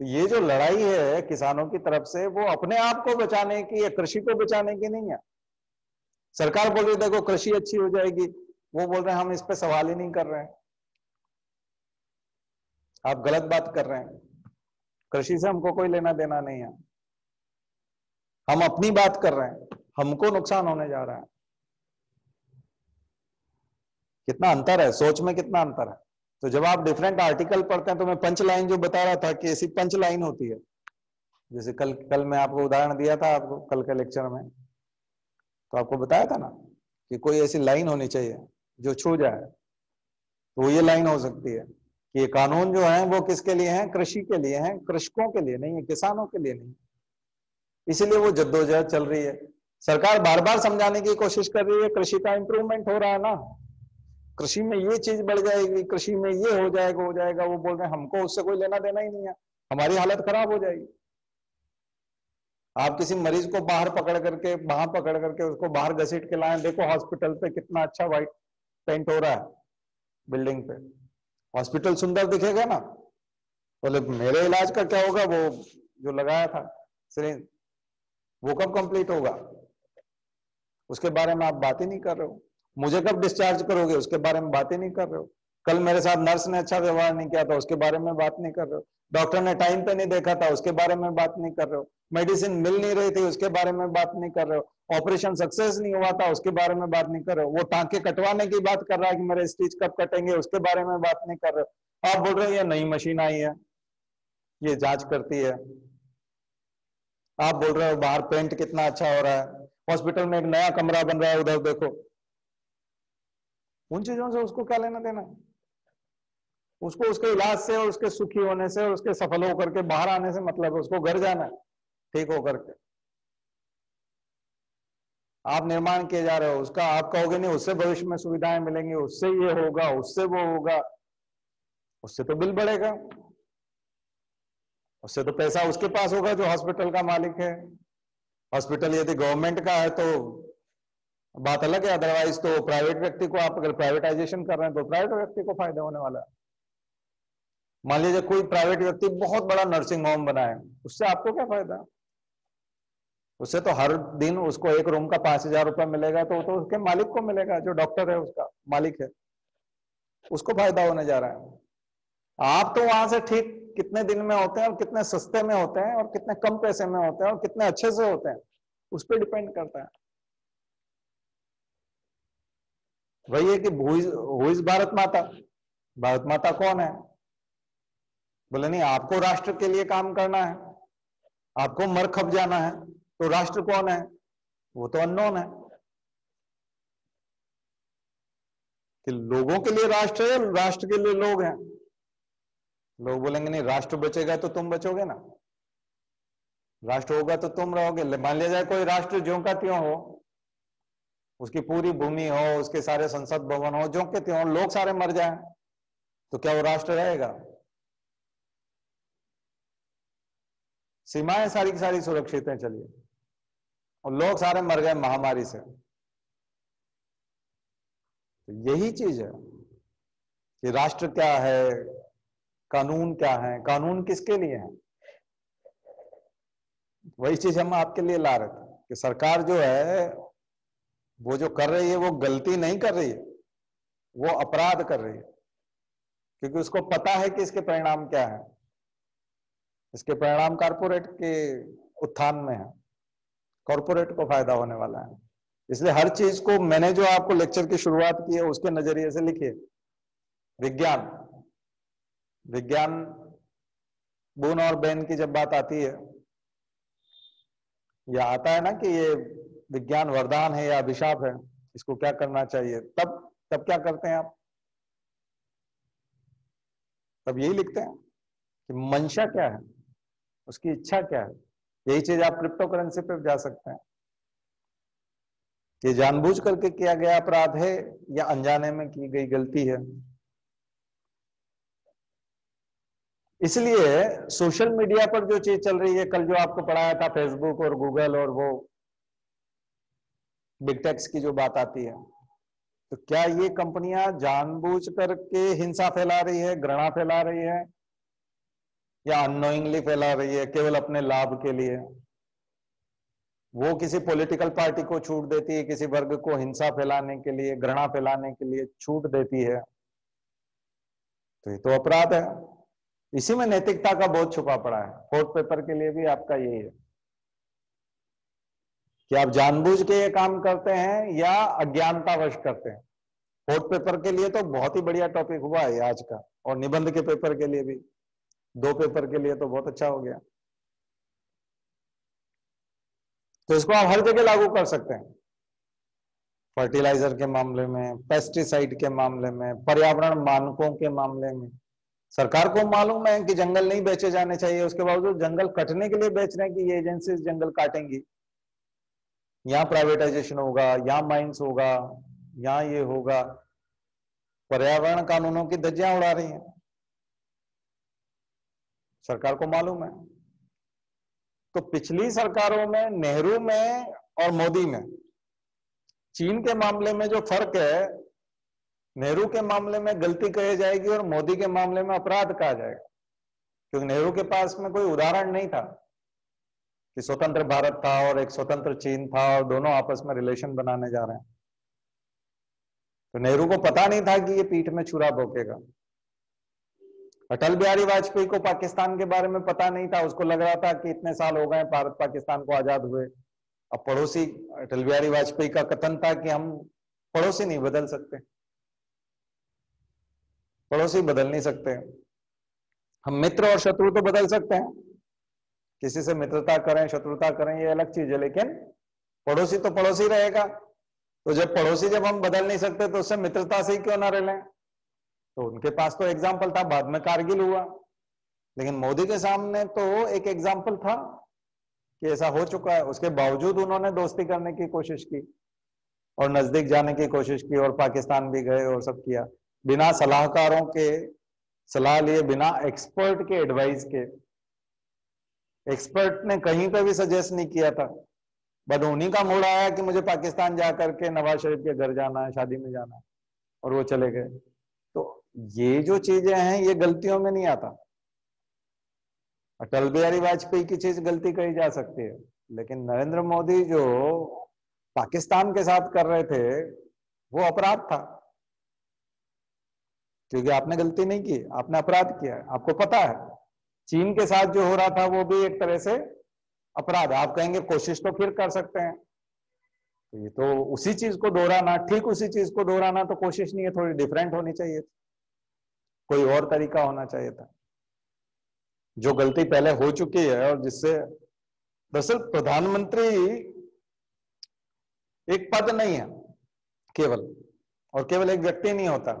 तो ये जो लड़ाई है किसानों की तरफ से, वो अपने आप को बचाने की या कृषि को बचाने की नहीं है। सरकार बोल रही देखो कृषि अच्छी हो जाएगी, वो बोल रहे हैं हम इस पर सवाल ही नहीं कर रहे हैं, आप गलत बात कर रहे हैं, कृषि से हमको कोई लेना देना नहीं है, हम अपनी बात कर रहे हैं, हमको नुकसान होने जा रहा है। कितना अंतर है सोच में, कितना अंतर है। तो जब आप डिफरेंट आर्टिकल पढ़ते हैं, तो मैं पंच लाइन जो बता रहा था कि ऐसी पंच लाइन होती है, जैसे कल मैं आपको उदाहरण दिया था, आपको कल के लेक्चर में तो आपको बताया था ना कि कोई ऐसी लाइन होनी चाहिए जो छू जाए, तो ये लाइन हो सकती है कि ये कानून जो है वो किसके लिए है, कृषि के लिए है, कृषकों के लिए नहीं है, किसानों के लिए नहीं। इसीलिए वो जद्दोजहद चल रही है, सरकार बार बार समझाने की कोशिश कर रही है, कृषि का इंप्रूवमेंट हो रहा है ना, कृषि में ये चीज बढ़ जाएगी, कृषि में ये हो जाएगा हो जाएगा, वो बोल रहे हैं हमको उससे कोई लेना देना ही नहीं है, हमारी हालत खराब हो जाएगी। आप किसी मरीज को बाहर पकड़ करके उसको बाहर घसीट के लाएं, देखो हॉस्पिटल पे कितना अच्छा व्हाइट पेंट हो रहा है बिल्डिंग पे, हॉस्पिटल सुंदर दिखेगा ना, बोले तो मेरे इलाज का क्या होगा, वो जो लगाया था सिरिंज वो कब कंप्लीट होगा उसके बारे में आप बात ही नहीं कर रहे हो, मुझे कब डिस्चार्ज करोगे उसके बारे में बात ही नहीं कर रहे हो, कल मेरे साथ नर्स ने अच्छा व्यवहार नहीं किया था उसके बारे में बात नहीं कर रहे हो, डॉक्टर ने टाइम पे नहीं देखा था उसके बारे में बात नहीं कर रहे हो, मेडिसिन मिल नहीं रही थी उसके बारे में बात नहीं कर रहे हो, ऑपरेशन सक्सेस नहीं हुआ था उसके बारे में बात नहीं कर रहे हो, वो टांके कटवाने की बात कर रहा है कि मेरे स्टिच कब कटेंगे उसके बारे में बात नहीं कर रहे हो, आप बोल रहे हो ये नई मशीन आई है ये जांच करती है, आप बोल रहे हो बाहर पेंट कितना अच्छा हो रहा है, हॉस्पिटल में एक नया कमरा बन रहा है उधर देखो। उन चीजों से उसको क्या लेना देना, उसको उसके इलाज से और उसके सुखी होने से और उसके सफल होकर के बाहर आने से मतलब है, उसको घर जाना है ठीक होकर के। आप निर्माण किए जा रहे हो, उसका आप कहोगे नहीं उससे भविष्य में सुविधाएं मिलेंगी, उससे ये होगा, उससे वो होगा, उससे तो बिल बढ़ेगा, उससे तो पैसा उसके पास होगा जो हॉस्पिटल का मालिक है। हॉस्पिटल यदि गवर्नमेंट का है तो बात अलग है, अदरवाइज तो प्राइवेट व्यक्ति को आप अगर प्राइवेटाइजेशन कर रहे हैं तो प्राइवेट व्यक्ति को फायदा होने वाला है। मान लीजिए कोई प्राइवेट व्यक्ति बहुत बड़ा नर्सिंग होम बनाए, उससे आपको क्या फायदा? उससे तो हर दिन उसको एक रूम का 5,000 रुपया मिलेगा तो उसके मालिक को मिलेगा, जो डॉक्टर है उसका मालिक है, उसको फायदा होने जा रहा है। आप तो वहां से ठीक कितने दिन में होते हैं और कितने सस्ते में होते हैं और कितने कम पैसे में होते हैं और कितने अच्छे से होते हैं, उस पर डिपेंड करता है। वही है कि हुईज भारत माता। भारत माता कौन है? बोले नहीं आपको राष्ट्र के लिए काम करना है, आपको मर खप जाना है, तो राष्ट्र कौन है? वो तो अननोन है। कि लोगों के लिए राष्ट्र है, राष्ट्र के लिए लोग हैं। लोग बोलेंगे नहीं राष्ट्र बचेगा तो तुम बचोगे ना, राष्ट्र होगा तो तुम रहोगे। मान लिया जाए कोई राष्ट्र ज्यों का त्यों हो, उसकी पूरी भूमि हो, उसके सारे संसद भवन हो, ज्यों के त्यों, लोग सारे मर जाएं, तो क्या वो राष्ट्र रहेगा? सीमाएं सारी की सारी सुरक्षित हैं, चलिए, और लोग सारे मर गए महामारी से। तो यही चीज है कि राष्ट्र क्या है, कानून क्या है, कानून किसके लिए है। वही चीज हम आपके लिए ला रहे थे कि सरकार जो है वो जो कर रही है वो गलती नहीं कर रही है, वो अपराध कर रही है, क्योंकि उसको पता है कि इसके परिणाम क्या है। इसके परिणाम कॉर्पोरेट के उत्थान में है, कॉर्पोरेट को फायदा होने वाला है। इसलिए हर चीज को मैंने जो आपको लेक्चर की शुरुआत की है उसके नजरिए से लिखिए। विज्ञान, विज्ञान बून और बैन की जब बात आती है, या आता है ना कि ये विज्ञान वरदान है या अभिशाप है, इसको क्या करना चाहिए, तब क्या करते हैं आप? तब यही लिखते हैं कि मंशा क्या है, उसकी इच्छा क्या है। यही चीज आप क्रिप्टो करेंसी पे जा सकते हैं कि जानबूझ करके किया गया अपराध है या अनजाने में की गई गलती है। इसलिए सोशल मीडिया पर जो चीज चल रही है, कल जो आपको पढ़ाया था फेसबुक और गूगल और वो बिग टेक्स की जो बात आती है, तो क्या ये कंपनियां जानबूझ करके हिंसा फैला रही है, घृणा फैला रही है, या अननोइंगली फैला रही है केवल अपने लाभ के लिए? वो किसी पॉलिटिकल पार्टी को छूट देती है, किसी वर्ग को हिंसा फैलाने के लिए, घृणा फैलाने के लिए छूट देती है, तो ये तो अपराध है। इसी में नैतिकता का बोध छुपा पड़ा है। फोर्थ पेपर के लिए भी आपका यही है कि आप जानबूझ के ये काम करते हैं या अज्ञानतावश करते हैं। फोर्थ पेपर के लिए तो बहुत ही बढ़िया टॉपिक हुआ है आज का, और निबंध के पेपर के लिए भी, 2 पेपर के लिए तो बहुत अच्छा हो गया। तो इसको आप हर जगह लागू कर सकते हैं, फर्टिलाइजर के मामले में, पेस्टिसाइड के मामले में, पर्यावरण मानकों के मामले में। सरकार को मालूम है कि जंगल नहीं बेचे जाने चाहिए, उसके बावजूद जंगल कटने के लिए बेच रहे हैं कि ये एजेंसी जंगल काटेंगी, यहाँ प्राइवेटाइजेशन होगा, यहाँ माइंस होगा, यहाँ ये होगा, पर्यावरण कानूनों की धज्जियां उड़ा रही हैं। सरकार को मालूम है। तो पिछली सरकारों में, नेहरू में और मोदी में, चीन के मामले में जो फर्क है, नेहरू के मामले में गलती कही जाएगी और मोदी के मामले में अपराध कहा जाएगा, क्योंकि नेहरू के पास में कोई उदाहरण नहीं था कि स्वतंत्र भारत था और एक स्वतंत्र चीन था और दोनों आपस में रिलेशन बनाने जा रहे हैं। तो नेहरू को पता नहीं था कि ये पीठ में छुरा भोंकेगा। अटल बिहारी वाजपेयी को पाकिस्तान के बारे में पता नहीं था, उसको लग रहा था कि इतने साल हो गए भारत पाकिस्तान को आजाद हुए, अब पड़ोसी। अटल बिहारी वाजपेयी का कथन था कि हम पड़ोसी नहीं बदल सकते, पड़ोसी बदल नहीं सकते, हम मित्र और शत्रु तो बदल सकते हैं। किसी से मित्रता करें, शत्रुता करें, ये अलग चीज है, लेकिन पड़ोसी तो पड़ोसी रहेगा। तो जब पड़ोसी जब हम बदल नहीं सकते तो उससे मित्रता से ही क्यों ना रह लें। तो उनके पास तो एग्जाम्पल था, बाद में कारगिल हुआ, लेकिन मोदी के सामने तो एक एग्जाम्पल था कि ऐसा हो चुका है, उसके बावजूद उन्होंने दोस्ती करने की कोशिश की और नजदीक जाने की कोशिश की और पाकिस्तान भी गए और सब किया बिना सलाहकारों के सलाह लिए, बिना एक्सपर्ट के एडवाइस के। एक्सपर्ट ने कहीं पे भी सजेस्ट नहीं किया था, बट उन्हीं का मूड आया कि मुझे पाकिस्तान जा करके नवाज शरीफ के घर जाना है, शादी में जाना है, और वो चले गए। तो ये जो चीजें हैं ये गलतियों में नहीं आता। अटल बिहारी वाजपेयी की चीज गलती कही जा सकती है, लेकिन नरेंद्र मोदी जो पाकिस्तान के साथ कर रहे थे वो अपराध था, क्योंकि आपने गलती नहीं की, आपने अपराध किया। आपको पता है चीन के साथ जो हो रहा था वो भी एक तरह से अपराध। आप कहेंगे कोशिश तो फिर कर सकते हैं, तो ये तो उसी चीज को दोहराना, ठीक उसी चीज को दोहराना तो कोशिश नहीं है, थोड़ी डिफरेंट होनी चाहिए, कोई और तरीका होना चाहिए था। जो गलती पहले हो चुकी है और जिससे दरअसल प्रधानमंत्री एक पद नहीं है केवल, और केवल एक व्यक्ति नहीं होता,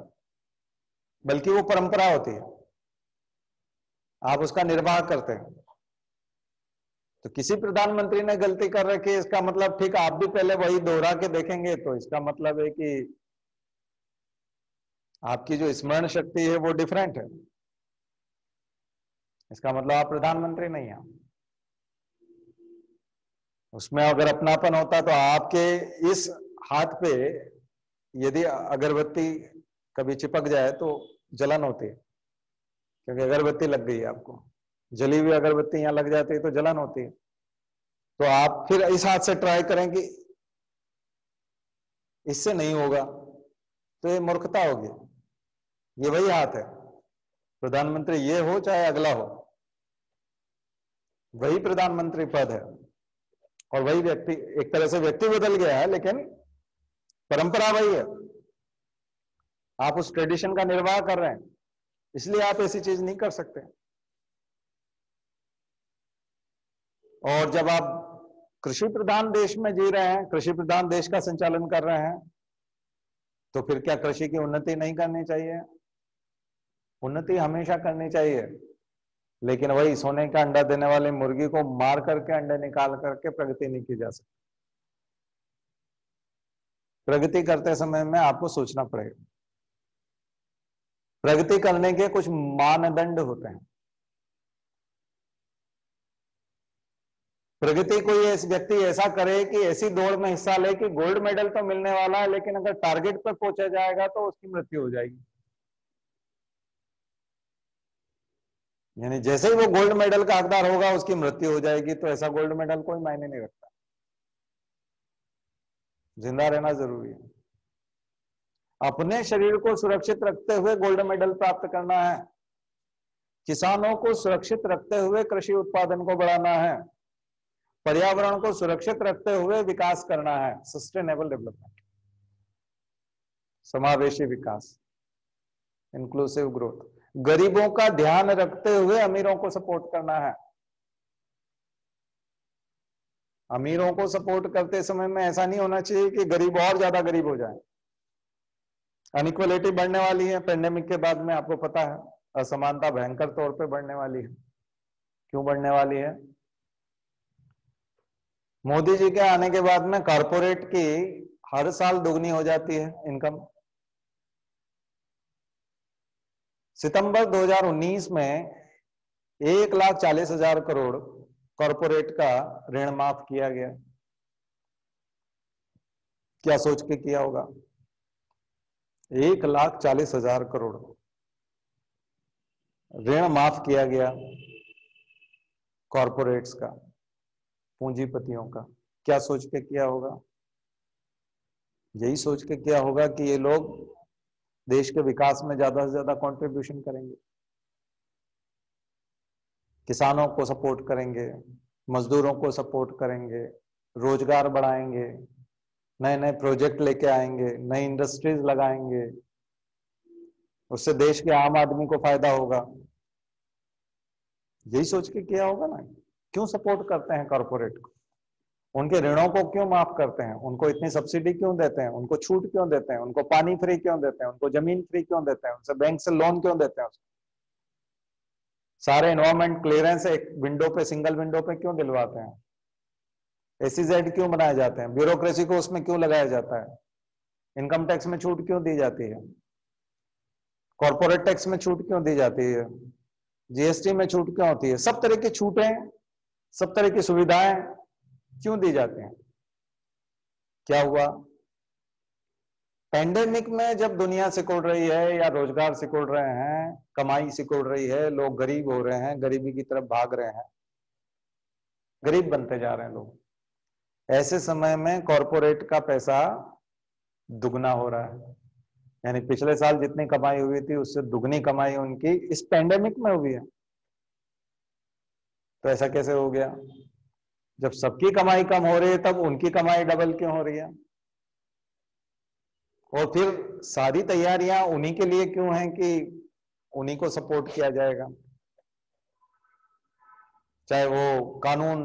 बल्कि वो परंपरा होती है, आप उसका निर्वाह करते हैं। तो किसी प्रधानमंत्री ने गलती कर रखी है, इसका मतलब ठीक आप भी पहले वही दोहरा के देखेंगे तो इसका मतलब है कि आपकी जो स्मरण शक्ति है वो डिफरेंट है, इसका मतलब आप प्रधानमंत्री नहीं हैं। उसमें अगर अपनापन होता तो आपके इस हाथ पे यदि अगरबत्ती कभी चिपक जाए तो जलन होती है, क्योंकि अगरबत्ती लग गई है आपको, जली हुई अगरबत्ती यहाँ लग जाती है तो जलन होती है। तो आप फिर इस हाथ से ट्राई करें कि इससे नहीं होगा, तो ये मूर्खता होगी। ये वही हाथ है, प्रधानमंत्री ये हो चाहे अगला हो, वही प्रधानमंत्री पद है और वही व्यक्ति। एक तरह से व्यक्ति बदल गया है लेकिन परंपरा वही है, आप उस ट्रेडिशन का निर्वाह कर रहे हैं, इसलिए आप ऐसी चीज नहीं कर सकते। और जब आप कृषि प्रधान देश में जी रहे हैं, कृषि प्रधान देश का संचालन कर रहे हैं, तो फिर क्या कृषि की उन्नति नहीं करनी चाहिए? उन्नति हमेशा करनी चाहिए, लेकिन वही सोने का अंडा देने वाले मुर्गी को मार करके अंडे निकाल करके प्रगति नहीं की जा सकती। प्रगति करते समय में आपको सोचना पड़ेगा। प्रगति करने के कुछ मानदंड होते हैं। प्रगति कोई व्यक्ति ऐसा करे कि ऐसी दौड़ में हिस्सा ले कि गोल्ड मेडल तो मिलने वाला है, लेकिन अगर टारगेट पर पहुंचा जाएगा तो उसकी मृत्यु हो जाएगी। यानी जैसे ही वो गोल्ड मेडल का हकदार होगा उसकी मृत्यु हो जाएगी, तो ऐसा गोल्ड मेडल कोई मायने नहीं रखता। जिंदा रहना जरूरी है, अपने शरीर को सुरक्षित रखते हुए गोल्ड मेडल प्राप्त करना है, किसानों को सुरक्षित रखते हुए कृषि उत्पादन को बढ़ाना है, पर्यावरण को सुरक्षित रखते हुए विकास करना है, सस्टेनेबल डेवलपमेंट, समावेशी विकास, इंक्लूसिव ग्रोथ। गरीबों का ध्यान रखते हुए अमीरों को सपोर्ट करना है। अमीरों को सपोर्ट करते समय में ऐसा नहीं होना चाहिए कि गरीब और ज्यादा गरीब हो जाए। अनइक्वलिटी बढ़ने वाली है, पेंडेमिक के बाद में आपको पता है असमानता भयंकर तौर पे बढ़ने वाली है। क्यों बढ़ने वाली है? मोदी जी के आने के बाद में कॉरपोरेट की हर साल दोगुनी हो जाती है इनकम। सितंबर 2019 में 1,40,000 करोड़ कॉरपोरेट का ऋण माफ किया गया। क्या सोच के किया होगा? 1,40,000 करोड़ ऋण माफ किया गया कॉरपोरेट्स का, पूंजीपतियों का। क्या सोच के किया होगा? यही सोच के किया होगा कि ये लोग देश के विकास में ज्यादा से ज्यादा कंट्रीब्यूशन करेंगे, किसानों को सपोर्ट करेंगे, मजदूरों को सपोर्ट करेंगे, रोजगार बढ़ाएंगे, नए नए प्रोजेक्ट लेके आएंगे, नई इंडस्ट्रीज लगाएंगे, उससे देश के आम आदमी को फायदा होगा। यही सोच के किया होगा ना। क्यों सपोर्ट करते हैं कॉरपोरेट को? उनके ऋणों को क्यों माफ करते हैं? उनको इतनी सब्सिडी क्यों देते हैं? उनको छूट क्यों देते हैं? उनको पानी फ्री क्यों देते हैं? उनको जमीन फ्री क्यों देते हैं? उनसे बैंक से लोन क्यों देते हैं? सारे एनवायरमेंट क्लियरेंस एक विंडो पे, सिंगल विंडो पे क्यों दिलवाते हैं? एसईजेड क्यों बनाए जाते हैं, ब्यूरोक्रेसी को उसमें क्यों लगाया जाता है, इनकम टैक्स में छूट क्यों दी जाती है, कॉर्पोरेट टैक्स में छूट क्यों दी जाती है, जीएसटी में छूट क्यों होती है, सब तरह की छूटें, सब तरह की सुविधाएं क्यों दी जाती हैं। क्या हुआ, पैंडेमिक में जब दुनिया सिकुड़ रही है या रोजगार सिकुड़ रहे हैं, कमाई सिकुड़ रही है, लोग गरीब हो रहे हैं, गरीबी की तरफ भाग रहे हैं, गरीब बनते जा रहे हैं लोग, ऐसे समय में कॉरपोरेट का पैसा दुगना हो रहा है, यानी पिछले साल जितनी कमाई हुई थी उससे दुगनी कमाई उनकी इस पैंडेमिक में हुई है। तो ऐसा कैसे हो गया, जब सबकी कमाई कम हो रही है तब उनकी कमाई डबल क्यों हो रही है, और फिर सारी तैयारियां उन्हीं के लिए क्यों हैं कि उन्हीं को सपोर्ट किया जाएगा, चाहे वो कानून,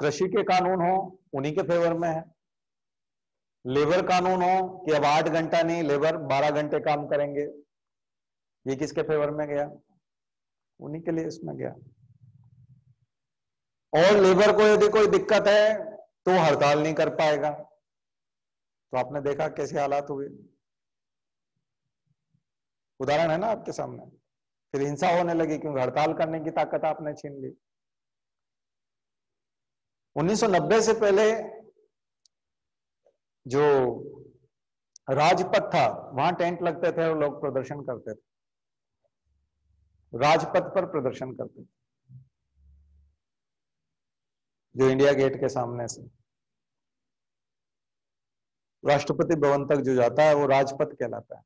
कृषि के कानून हो उन्हीं के फेवर में है, लेबर कानून हो कि अब 8 घंटा नहीं लेबर 12 घंटे काम करेंगे, ये किसके फेवर में गया, उन्हीं के लिए इसमें गया। और लेबर को यदि कोई दिक्कत है तो हड़ताल नहीं कर पाएगा, तो आपने देखा कैसे हालात हुए, उदाहरण है ना आपके सामने। फिर हिंसा होने लगी क्योंकि हड़ताल करने की ताकत आपने छीन ली। 1990 से पहले जो राजपथ था वहां टेंट लगते थे और लोग प्रदर्शन करते थे, राजपथ पर प्रदर्शन करते थे जो इंडिया गेट के सामने से राष्ट्रपति भवन तक जो जाता है वो राजपथ कहलाता है।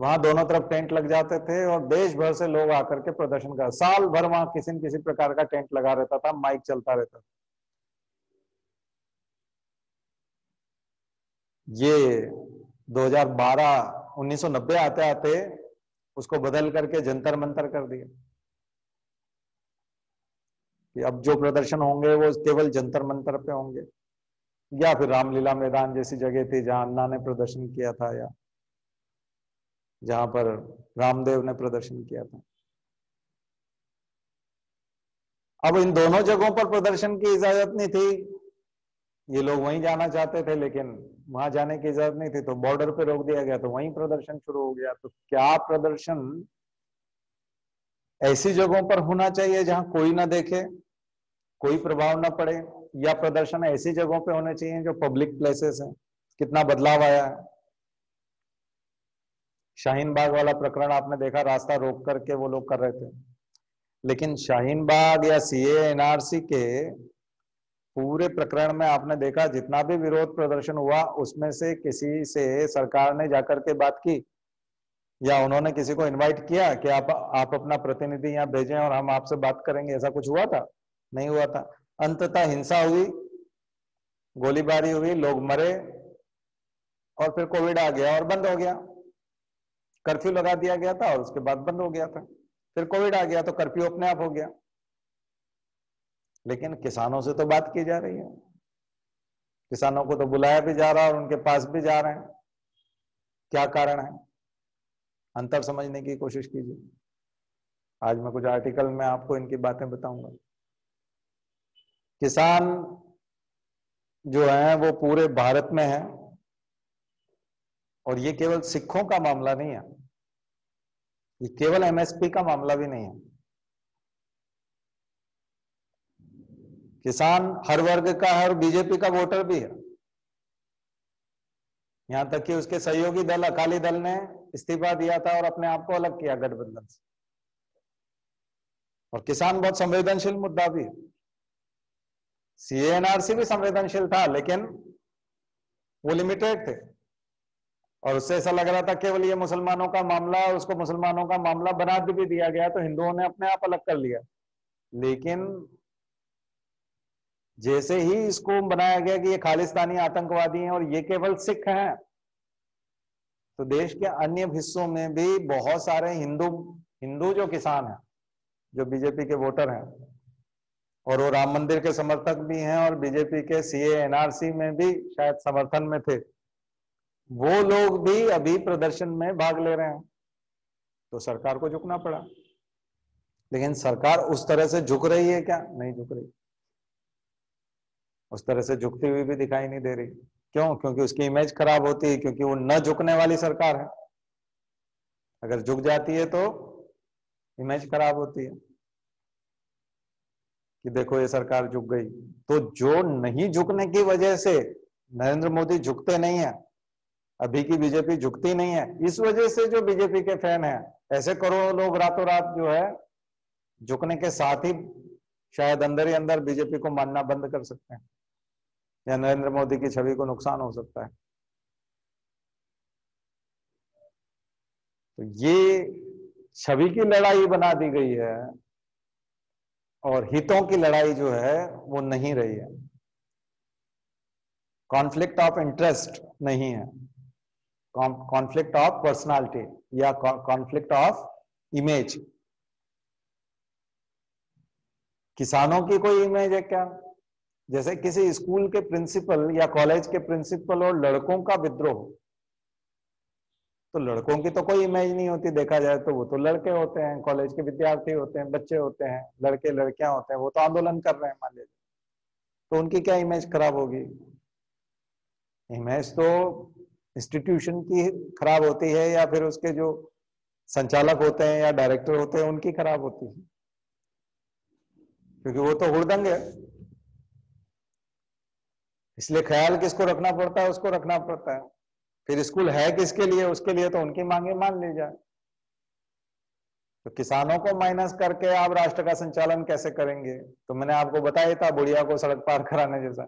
वहां दोनों तरफ टेंट लग जाते थे और देश भर से लोग आकर के प्रदर्शन कर, साल भर वहां किसी न किसी प्रकार का टेंट लगा रहता था, माइक चलता रहता था। ये 2012 1990 आते आते उसको बदल करके जंतर मंतर कर दिया कि अब जो प्रदर्शन होंगे वो केवल जंतर मंतर पे होंगे, या फिर रामलीला मैदान जैसी जगह थी जहां अन्ना ने प्रदर्शन किया था या जहां पर रामदेव ने प्रदर्शन किया था। अब इन दोनों जगहों पर प्रदर्शन की इजाजत नहीं थी, ये लोग वहीं जाना चाहते थे लेकिन वहां जाने की इजाजत नहीं थी, तो बॉर्डर पे रोक दिया गया, तो वहीं प्रदर्शन शुरू हो गया। तो क्या प्रदर्शन ऐसी जगहों पर होना चाहिए जहां कोई ना देखे, कोई प्रभाव ना पड़े, या प्रदर्शन ऐसी जगहों पे होने चाहिए जो पब्लिक प्लेसेस हैं। कितना बदलाव आया है, शाहीन बाग वाला प्रकरण आपने देखा, रास्ता रोक करके वो लोग कर रहे थे, लेकिन शाहीन बाग या CA NRC के पूरे प्रकरण में आपने देखा जितना भी विरोध प्रदर्शन हुआ उसमें से किसी से सरकार ने जाकर के बात की या उन्होंने किसी को इनवाइट किया कि आप अपना प्रतिनिधि यहाँ भेजें और हम आपसे बात करेंगे, ऐसा कुछ हुआ था? नहीं हुआ था। अंततः हिंसा हुई, गोलीबारी हुई, लोग मरे और फिर कोविड आ गया और बंद हो गया, कर्फ्यू लगा दिया गया था और उसके बाद बंद हो गया था, फिर कोविड आ गया तो कर्फ्यू अपने आप हो गया। लेकिन किसानों से तो बात की जा रही है, किसानों को तो बुलाया भी जा रहा है और उनके पास भी जा रहे हैं, क्या कारण है, अंतर समझने की कोशिश कीजिए। आज मैं कुछ आर्टिकल में आपको इनकी बातें बताऊंगा। किसान जो है वो पूरे भारत में है और ये केवल सिखों का मामला नहीं है, ये केवल MSP का मामला भी नहीं है। किसान हर वर्ग का है और बीजेपी का वोटर भी है, यहां तक कि उसके सहयोगी दल अकाली दल ने इस्तीफा दिया था और अपने आप को अलग किया गठबंधन से। और किसान बहुत संवेदनशील मुद्दा भी है, CA NRC भी संवेदनशील था लेकिन वो लिमिटेड थे और उससे ऐसा लग रहा था केवल ये मुसलमानों का मामला, उसको मुसलमानों का मामला बना भी दिया गया तो हिंदुओं ने अपने आप अलग कर लिया। लेकिन जैसे ही इसको बनाया गया कि ये खालिस्तानी आतंकवादी हैं और ये केवल सिख हैं, तो देश के अन्य हिस्सों में भी बहुत सारे हिंदू जो किसान हैं, जो बीजेपी के वोटर हैं और वो राम मंदिर के समर्थक भी हैं और बीजेपी के CA NRC में भी शायद समर्थन में थे, वो लोग भी अभी प्रदर्शन में भाग ले रहे हैं। तो सरकार को झुकना पड़ा, लेकिन सरकार उस तरह से झुक रही है क्या? नहीं झुक रही। उस तरह से झुकती हुई भी दिखाई नहीं दे रही। क्यों? क्योंकि उसकी इमेज खराब होती है, क्योंकि वो न झुकने वाली सरकार है। अगर झुक जाती है तो इमेज खराब होती है कि देखो ये सरकार झुक गई। तो जो नहीं झुकने की वजह से नरेंद्र मोदी झुकते नहीं है, अभी की बीजेपी झुकती नहीं है, इस वजह से जो बीजेपी के फैन हैं, ऐसे करोड़ों लोग रातों रात जो है झुकने के साथ ही शायद अंदर ही अंदर बीजेपी को मानना बंद कर सकते हैं या नरेंद्र मोदी की छवि को नुकसान हो सकता है। तो ये छवि की लड़ाई बना दी गई है और हितों की लड़ाई जो है वो नहीं रही है, कॉन्फ्लिक्ट ऑफ इंटरेस्ट नहीं है, कॉन्फ्लिक्ट ऑफ पर्सनालिटी या कॉन्फ्लिक्ट ऑफ इमेज। किसानों की कोई इमेज है क्या? जैसे किसी स्कूल के प्रिंसिपल या कॉलेज के प्रिंसिपल और लड़कों का विद्रोह, तो लड़कों की तो कोई इमेज नहीं होती। देखा जाए तो वो तो लड़के होते हैं, कॉलेज के विद्यार्थी होते हैं, बच्चे होते हैं, लड़के लड़कियां होते हैं, वो तो आंदोलन कर रहे हैं मान लीजिए, तो उनकी क्या इमेज खराब होगी? इमेज तो इंस्टीट्यूशन की खराब होती है या फिर उसके जो संचालक होते हैं या डायरेक्टर होते हैं उनकी खराब होती है, क्योंकि वो तो हुड़दंग है। इसलिए ख्याल किसको रखना पड़ता है उसको रखना पड़ता है। फिर स्कूल है किसके लिए? उसके लिए तो उनकी मांगे मान ली जाए। तो किसानों को माइनस करके आप राष्ट्र का संचालन कैसे करेंगे? तो मैंने आपको बताया था बुढ़िया को सड़क पार कराने जैसा,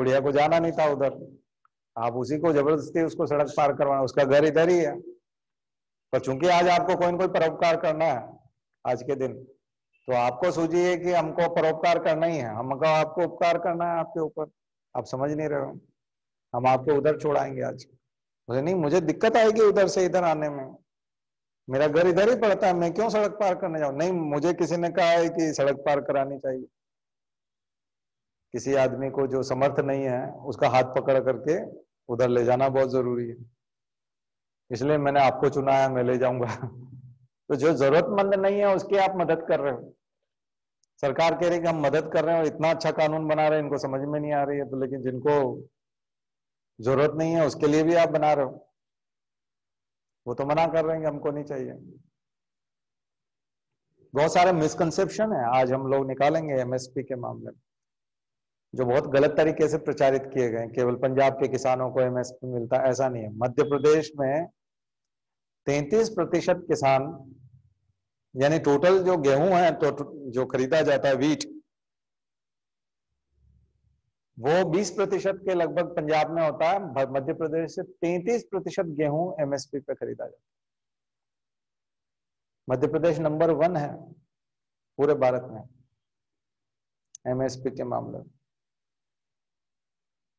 बुढ़िया को जाना नहीं था उधर, आप उसी को जबरदस्ती उसको सड़क पार करवाना, उसका घर इधर ही है। पर चूंकि आज आपको कोई ना कोई परोपकार करना है आज के दिन, तो आपको सूझी है कि हमको परोपकार करना ही है, हमको आपको उपकार करना है आपके ऊपर, आप समझ नहीं रहे हो, हम आपको उधर छोड़ाएंगे आज। बोले नहीं, मुझे दिक्कत आएगी उधर से इधर आने में, मेरा घर इधर ही पड़ता है, मैं क्यों सड़क पार करने जाऊं? नहीं, मुझे किसी ने कहा है कि सड़क पार करानी चाहिए। किसी आदमी को जो समर्थ नहीं है उसका हाथ पकड़ करके उधर ले जाना बहुत जरूरी है, इसलिए मैंने आपको चुना है, मैं ले जाऊंगा। तो जो जरूरतमंद नहीं है उसकी आप मदद कर रहे हो। सरकार कह रही है कि हम मदद कर रहे हैं और इतना अच्छा कानून बना रहे हैं, इनको समझ में नहीं आ रही है, तो लेकिन जिनको जरूरत नहीं है उसके लिए भी आप बना रहे हो, वो तो मना कर रहे हैं कि हमको नहीं चाहिए। बहुत सारे मिसकंसेप्शन है आज हम लोग निकालेंगे एमएसपी के मामले में, जो बहुत गलत तरीके से प्रचारित किए गए। केवल पंजाब के किसानों को एमएसपी मिलता है ऐसा नहीं है, मध्य प्रदेश में 33% किसान, यानी टोटल जो गेहूं है तो जो खरीदा जाता है व्हीट, वो 20% के लगभग पंजाब में होता है, मध्य प्रदेश से 33% गेहूं एमएसपी पे खरीदा जाता है। मध्य प्रदेश नंबर 1 है पूरे भारत में एमएसपी के मामले में।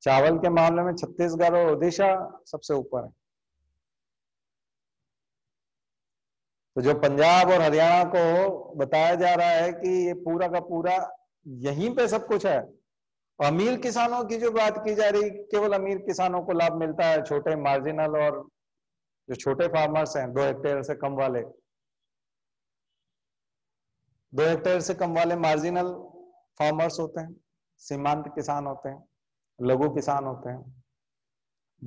चावल के मामले में छत्तीसगढ़ और ओडिशा सबसे ऊपर है। तो जो पंजाब और हरियाणा को बताया जा रहा है कि ये पूरा का पूरा यहीं पे सब कुछ है, अमीर किसानों की जो बात की जा रही, केवल अमीर किसानों को लाभ मिलता है, छोटे मार्जिनल और जो छोटे फार्मर्स हैं 2 हेक्टेयर से कम वाले, 2 हेक्टेयर से कम वाले मार्जिनल फार्मर्स होते हैं, सीमांत किसान होते हैं, लघु किसान होते हैं।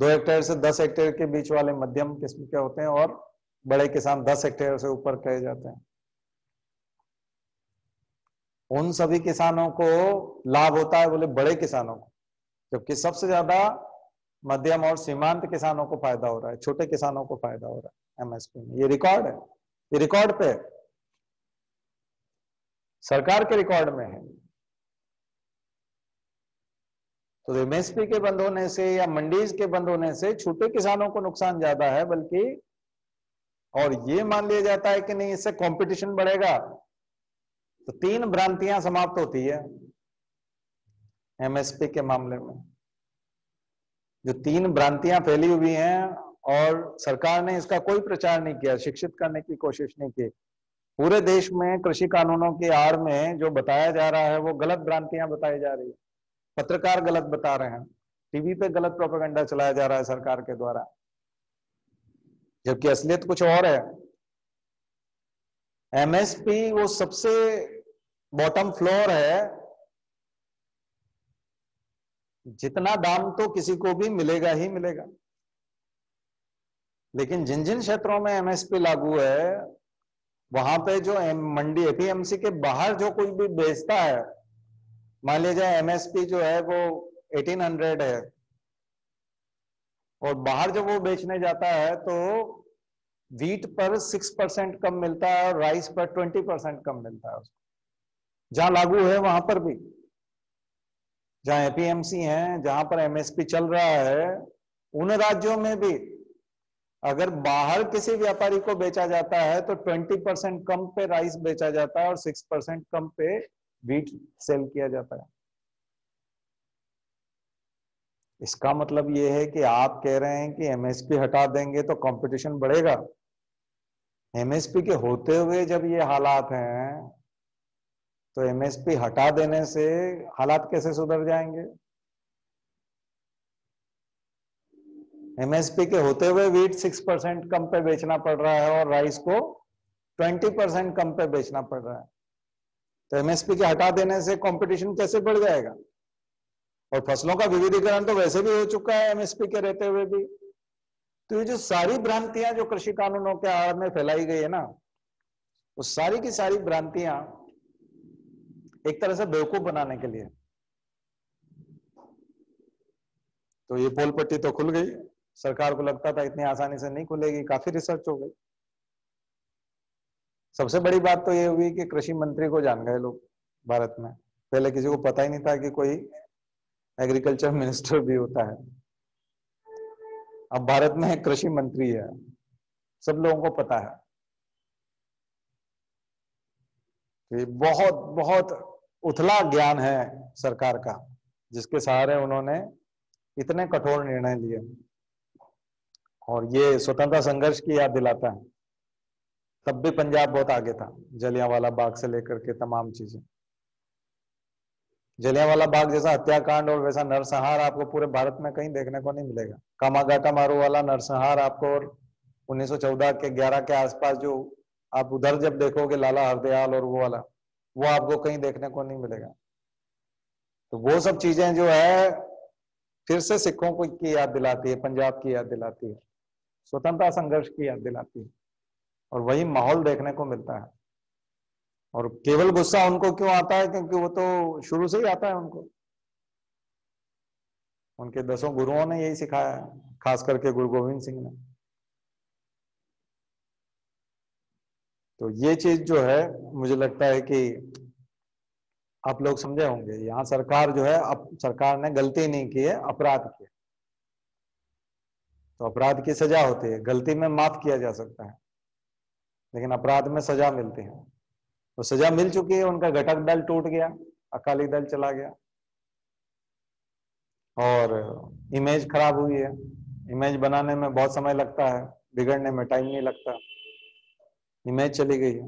2 हेक्टेयर से 10 हेक्टेयर के बीच वाले मध्यम किस्म के होते हैं और बड़े किसान 10 हेक्टेयर से ऊपर कहे जाते हैं। उन सभी किसानों को लाभ होता है, बोले बड़े किसानों को, जबकि सबसे ज्यादा मध्यम और सीमांत किसानों को फायदा हो रहा है, छोटे किसानों को फायदा हो रहा है एमएसपी में। ये रिकॉर्ड है, ये रिकॉर्ड पे सरकार के रिकॉर्ड में है। तो एमएसपी के बंद होने से या मंडीज के बंद होने से छोटे किसानों को नुकसान ज्यादा है, बल्कि और ये मान लिया जाता है कि नहीं इससे कंपटीशन बढ़ेगा। तो 3 भ्रांतियां समाप्त होती है एमएसपी के मामले में, जो 3 भ्रांतियां फैली हुई हैं और सरकार ने इसका कोई प्रचार नहीं किया, शिक्षित करने की कोशिश नहीं की। पूरे देश में कृषि कानूनों की आड़ में जो बताया जा रहा है वो गलत भ्रांतियां बताई जा रही है, पत्रकार गलत बता रहे हैं, टीवी पे गलत प्रोपेगेंडा चलाया जा रहा है सरकार के द्वारा, जबकि असलियत कुछ और है। एमएसपी वो सबसे बॉटम फ्लोर है जितना दाम तो किसी को भी मिलेगा ही मिलेगा, लेकिन जिन जिन क्षेत्रों में एमएसपी लागू है वहां पे जो मंडी एपीएमसी के बाहर जो कोई भी बेचता है, मान लिया जाए एमएसपी जो है वो 1800 है और बाहर जो वो बेचने जाता है तो व्हीट पर 6% कम मिलता है और राइस पर 20% कम मिलता है उसको, जहां लागू है वहां पर भी, जहां एपीएमसी है, जहां पर एमएसपी चल रहा है उन राज्यों में भी अगर बाहर किसी व्यापारी को बेचा जाता है तो 20% कम पे राइस बेचा जाता है और 6% कम पे व्हीट सेल किया जाता है। इसका मतलब यह है कि आप कह रहे हैं कि एमएसपी हटा देंगे तो कंपटीशन बढ़ेगा। एमएसपी के होते हुए जब ये हालात हैं तो एमएसपी हटा देने से हालात कैसे सुधर जाएंगे? एमएसपी के होते हुए व्हीट 6% कम पे बेचना पड़ रहा है और राइस को 20% कम पे बेचना पड़ रहा है, तो एमएसपी के हटा देने से कंपटीशन कैसे बढ़ जाएगा? और फसलों का विविधीकरण तो वैसे भी हो चुका है एमएसपी के रहते हुए भी। तो ये जो सारी भ्रांतियां जो कृषि कानूनों के आड़ में फैलाई गई है ना, वो सारी की सारी भ्रांतियां एक तरह से बेवकूफ बनाने के लिए। तो ये पोल पट्टी तो खुल गई, सरकार को लगता था इतनी आसानी से नहीं खुलेगी, काफी रिसर्च हो गई। सबसे बड़ी बात तो ये हुई कि कृषि मंत्री को जान गए लोग भारत में, पहले किसी को पता ही नहीं था कि कोई एग्रीकल्चर मिनिस्टर भी होता है। अब भारत में कृषि मंत्री है, सब लोगों को पता है। तो ये बहुत बहुत उथला ज्ञान है सरकार का, जिसके सहारे उन्होंने इतने कठोर निर्णय लिए, और ये स्वतंत्रता संघर्ष की याद दिलाता है। तब भी पंजाब बहुत आगे था, जलियांवाला बाग से लेकर के तमाम चीजें। जलियांवाला बाग जैसा हत्याकांड और वैसा नरसंहार आपको पूरे भारत में कहीं देखने को नहीं मिलेगा। कामागाटा मारू वाला नरसंहार आपको 1914 के 11 के आसपास जो आप उधर जब देखोगे लाला हरदयाल और वो वाला, वो आपको कहीं देखने को नहीं मिलेगा। तो वो सब चीजें जो है फिर से सिखों को की याद दिलाती है, पंजाब की याद दिलाती है, स्वतंत्रता संघर्ष की याद दिलाती है, और वही माहौल देखने को मिलता है। और केवल गुस्सा उनको क्यों आता है? क्योंकि वो तो शुरू से ही आता है उनको, उनके 10 गुरुओं ने यही सिखाया है, खास करके गुरु गोविंद सिंह ने। तो ये चीज जो है मुझे लगता है कि आप लोग समझे होंगे। यहाँ सरकार जो है, अब सरकार ने गलती नहीं की है, अपराध किया, तो अपराध की सजा होती है। गलती में माफ किया जा सकता है, लेकिन अपराध में सजा मिलती है। तो सजा मिल चुकी है, उनका घटक दल टूट गया, अकाली दल चला गया और इमेज खराब हुई है। इमेज बनाने में बहुत समय लगता है, बिगड़ने में टाइम नहीं लगता। इमेज चली गई है।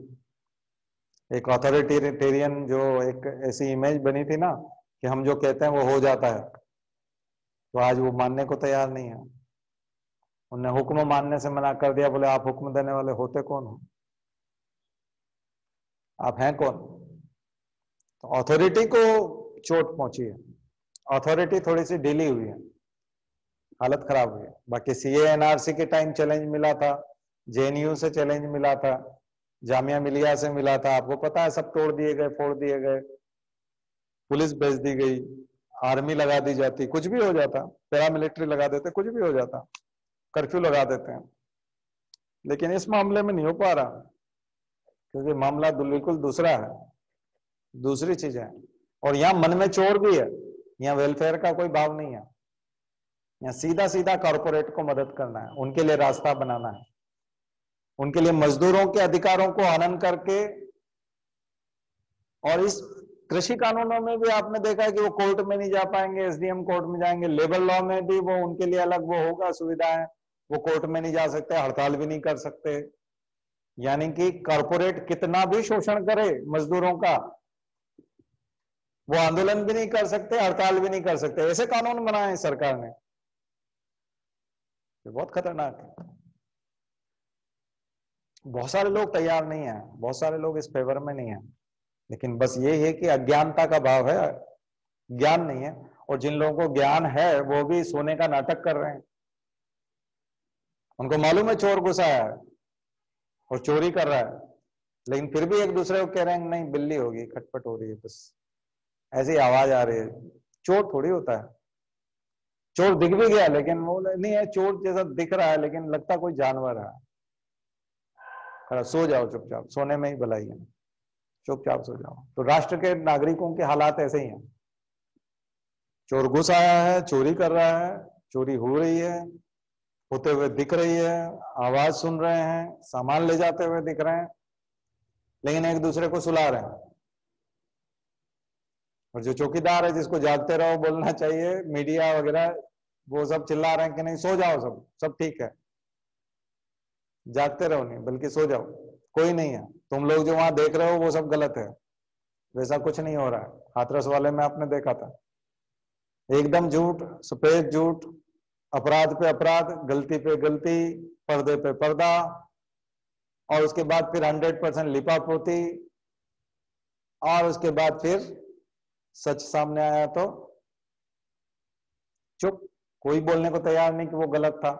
एक ऑथोरिटेरियन जो एक ऐसी इमेज बनी थी ना कि हम जो कहते हैं वो हो जाता है, तो आज वो मानने को तैयार नहीं है। उनने हुक्म मानने से मना कर दिया, बोले आप हुक्म देने वाले होते कौन हो, आप हैं कौन? तो ऑथोरिटी को चोट पहुंची है, ऑथोरिटी थोड़ी सी ढीली हुई है, हालत खराब हुई है। बाकी CANRC के टाइम चैलेंज मिला था, JNU से चैलेंज मिला था, जामिया मिलिया से मिला था, आपको पता है सब तोड़ दिए गए, फोड़ दिए गए, पुलिस भेज दी गई, आर्मी लगा दी जाती, कुछ भी हो जाता, पैरामिलिट्री लगा देते, कुछ भी हो जाता, कर्फ्यू लगा देते हैं। लेकिन इस मामले में नहीं हो पा रहा, क्योंकि मामला बिल्कुल दूसरा है, दूसरी चीज है। और यहाँ मन में चोर भी है, यहाँ वेलफेयर का कोई भाव नहीं है, यहाँ सीधा सीधा कॉरपोरेट को मदद करना है, उनके लिए रास्ता बनाना है, उनके लिए मजदूरों के अधिकारों को हनन करके। और इस कृषि कानूनों में भी आपने देखा है कि वो कोर्ट में नहीं जा पाएंगे, SDM कोर्ट में जाएंगे। लेबर लॉ में भी वो उनके लिए अलग वो होगा, सुविधाएं, वो कोर्ट में नहीं जा सकते, हड़ताल भी नहीं कर सकते। यानी कि कॉरपोरेट कितना भी शोषण करे मजदूरों का, वो आंदोलन भी नहीं कर सकते, हड़ताल भी नहीं कर सकते। ऐसे कानून बनाए सरकार ने, ये बहुत खतरनाक है। बहुत सारे लोग तैयार नहीं है, बहुत सारे लोग इस फेवर में नहीं है, लेकिन बस ये है कि अज्ञानता का भाव है, ज्ञान नहीं है। और जिन लोगों को ज्ञान है वो भी सोने का नाटक कर रहे हैं। उनको मालूम है चोर घुसा है और चोरी कर रहा है, लेकिन फिर भी एक दूसरे को कह रहे हैं नहीं बिल्ली होगी, खटपट हो रही है, बस ऐसी आवाज आ रही है। चोर थोड़ी होता है, चोर दिख भी गया लेकिन वो नहीं है, चोर जैसा दिख रहा है लेकिन लगता कोई जानवर है। खरा सो जाओ चुपचाप, सोने में ही भलाई है, चुपचाप सो जाओ। तो राष्ट्र के नागरिकों के हालात ऐसे ही हैं, चोर घुस आया है, चोरी कर रहा है, चोरी हो रही है, होते हुए दिख रही है, आवाज सुन रहे हैं, सामान ले जाते हुए दिख रहे हैं, लेकिन एक दूसरे को सुला रहे हैं। और जो चौकीदार है जिसको जागते रहो बोलना चाहिए, मीडिया वगैरह वो सब चिल्ला रहे हैं कि नहीं सो जाओ, सब ठीक है, जागते रहो नहीं बल्कि सो जाओ, कोई नहीं है, तुम लोग जो वहां देख रहे हो वो सब गलत है, वैसा कुछ नहीं हो रहा है। हाथरस वाले में आपने देखा था, एकदम झूठ, सफेद झूठ, अपराध पे अपराध, गलती पे गलती, पर्दे पे पर्दा, और उसके बाद फिर 100% लिपापोती, और उसके बाद फिर सच सामने आया तो चुप, कोई बोलने को तैयार नहीं कि वो गलत था।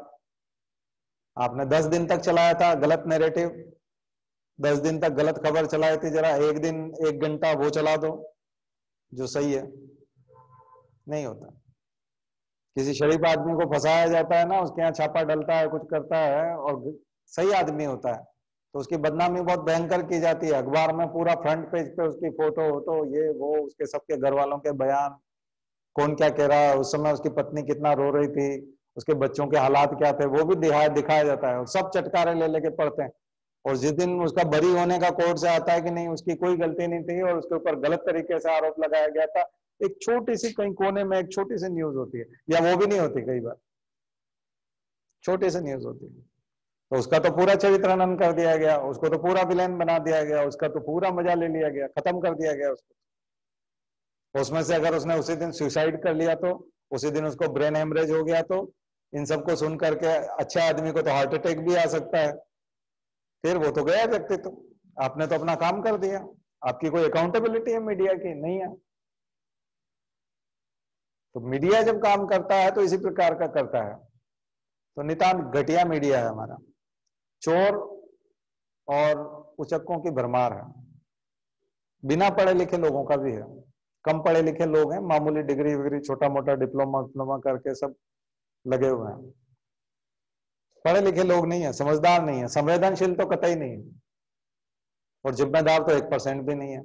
आपने 10 दिन तक चलाया था गलत नैरेटिव, 10 दिन तक गलत खबर चलाई थी, जरा एक दिन 1 घंटा वो चला दो जो सही है, नहीं होता। किसी शरीफ आदमी को फंसाया जाता है ना, उसके यहाँ छापा डलता है, कुछ करता है और सही आदमी होता है तो उसकी बदनामी बहुत भयंकर की जाती है, अखबार में पूरा फ्रंट पेज पे उसकी फोटो हो तो ये वो, उसके सबके घर वालों के बयान, कौन क्या कह रहा है, उस समय उसकी पत्नी कितना रो रही थी, उसके बच्चों के हालात क्या थे, वो भी दिखाया जाता है और सब चटकारे ले लेके पढ़ते हैं। और जिस दिन उसका बरी होने का कोर्ट से आता है कि नहीं उसकी कोई गलती नहीं थी और उसके ऊपर गलत तरीके से आरोप लगाया गया था, एक छोटी सी कहीं कोने में एक छोटी सी न्यूज होती है, या वो भी नहीं होती, कई बार छोटी सी न्यूज होती है, तो उसका तो पूरा चरित्र हनन कर दिया गया, उसको तो पूरा विलेन बना दिया गया, उसका तो पूरा मजा ले लिया गया, खत्म कर दिया गया उसको। उसमें से अगर उसने उसी दिन सुसाइड कर लिया तो उसी दिन उसको ब्रेन हेमरेज हो गया तो इन सबको सुन करके अच्छा आदमी को तो हार्ट अटैक भी आ सकता है, फिर वो तो गया व्यक्ति, तो आपने तो अपना काम कर दिया, आपकी कोई अकाउंटेबिलिटी है मीडिया की नहीं है। तो मीडिया जब काम करता है तो इसी प्रकार का करता है, तो नितांत घटिया मीडिया है हमारा, चोर और उचक्कों की भरमार है, बिना पढ़े लिखे लोगों का भी है, कम पढ़े लिखे लोग हैं, मामूली डिग्री विग्री छोटा मोटा डिप्लोमा करके सब लगे हुए हैं, पढ़े लिखे लोग नहीं है, समझदार नहीं है, संवेदनशील तो कतई नहीं है, और जिम्मेदार तो 1% भी नहीं है,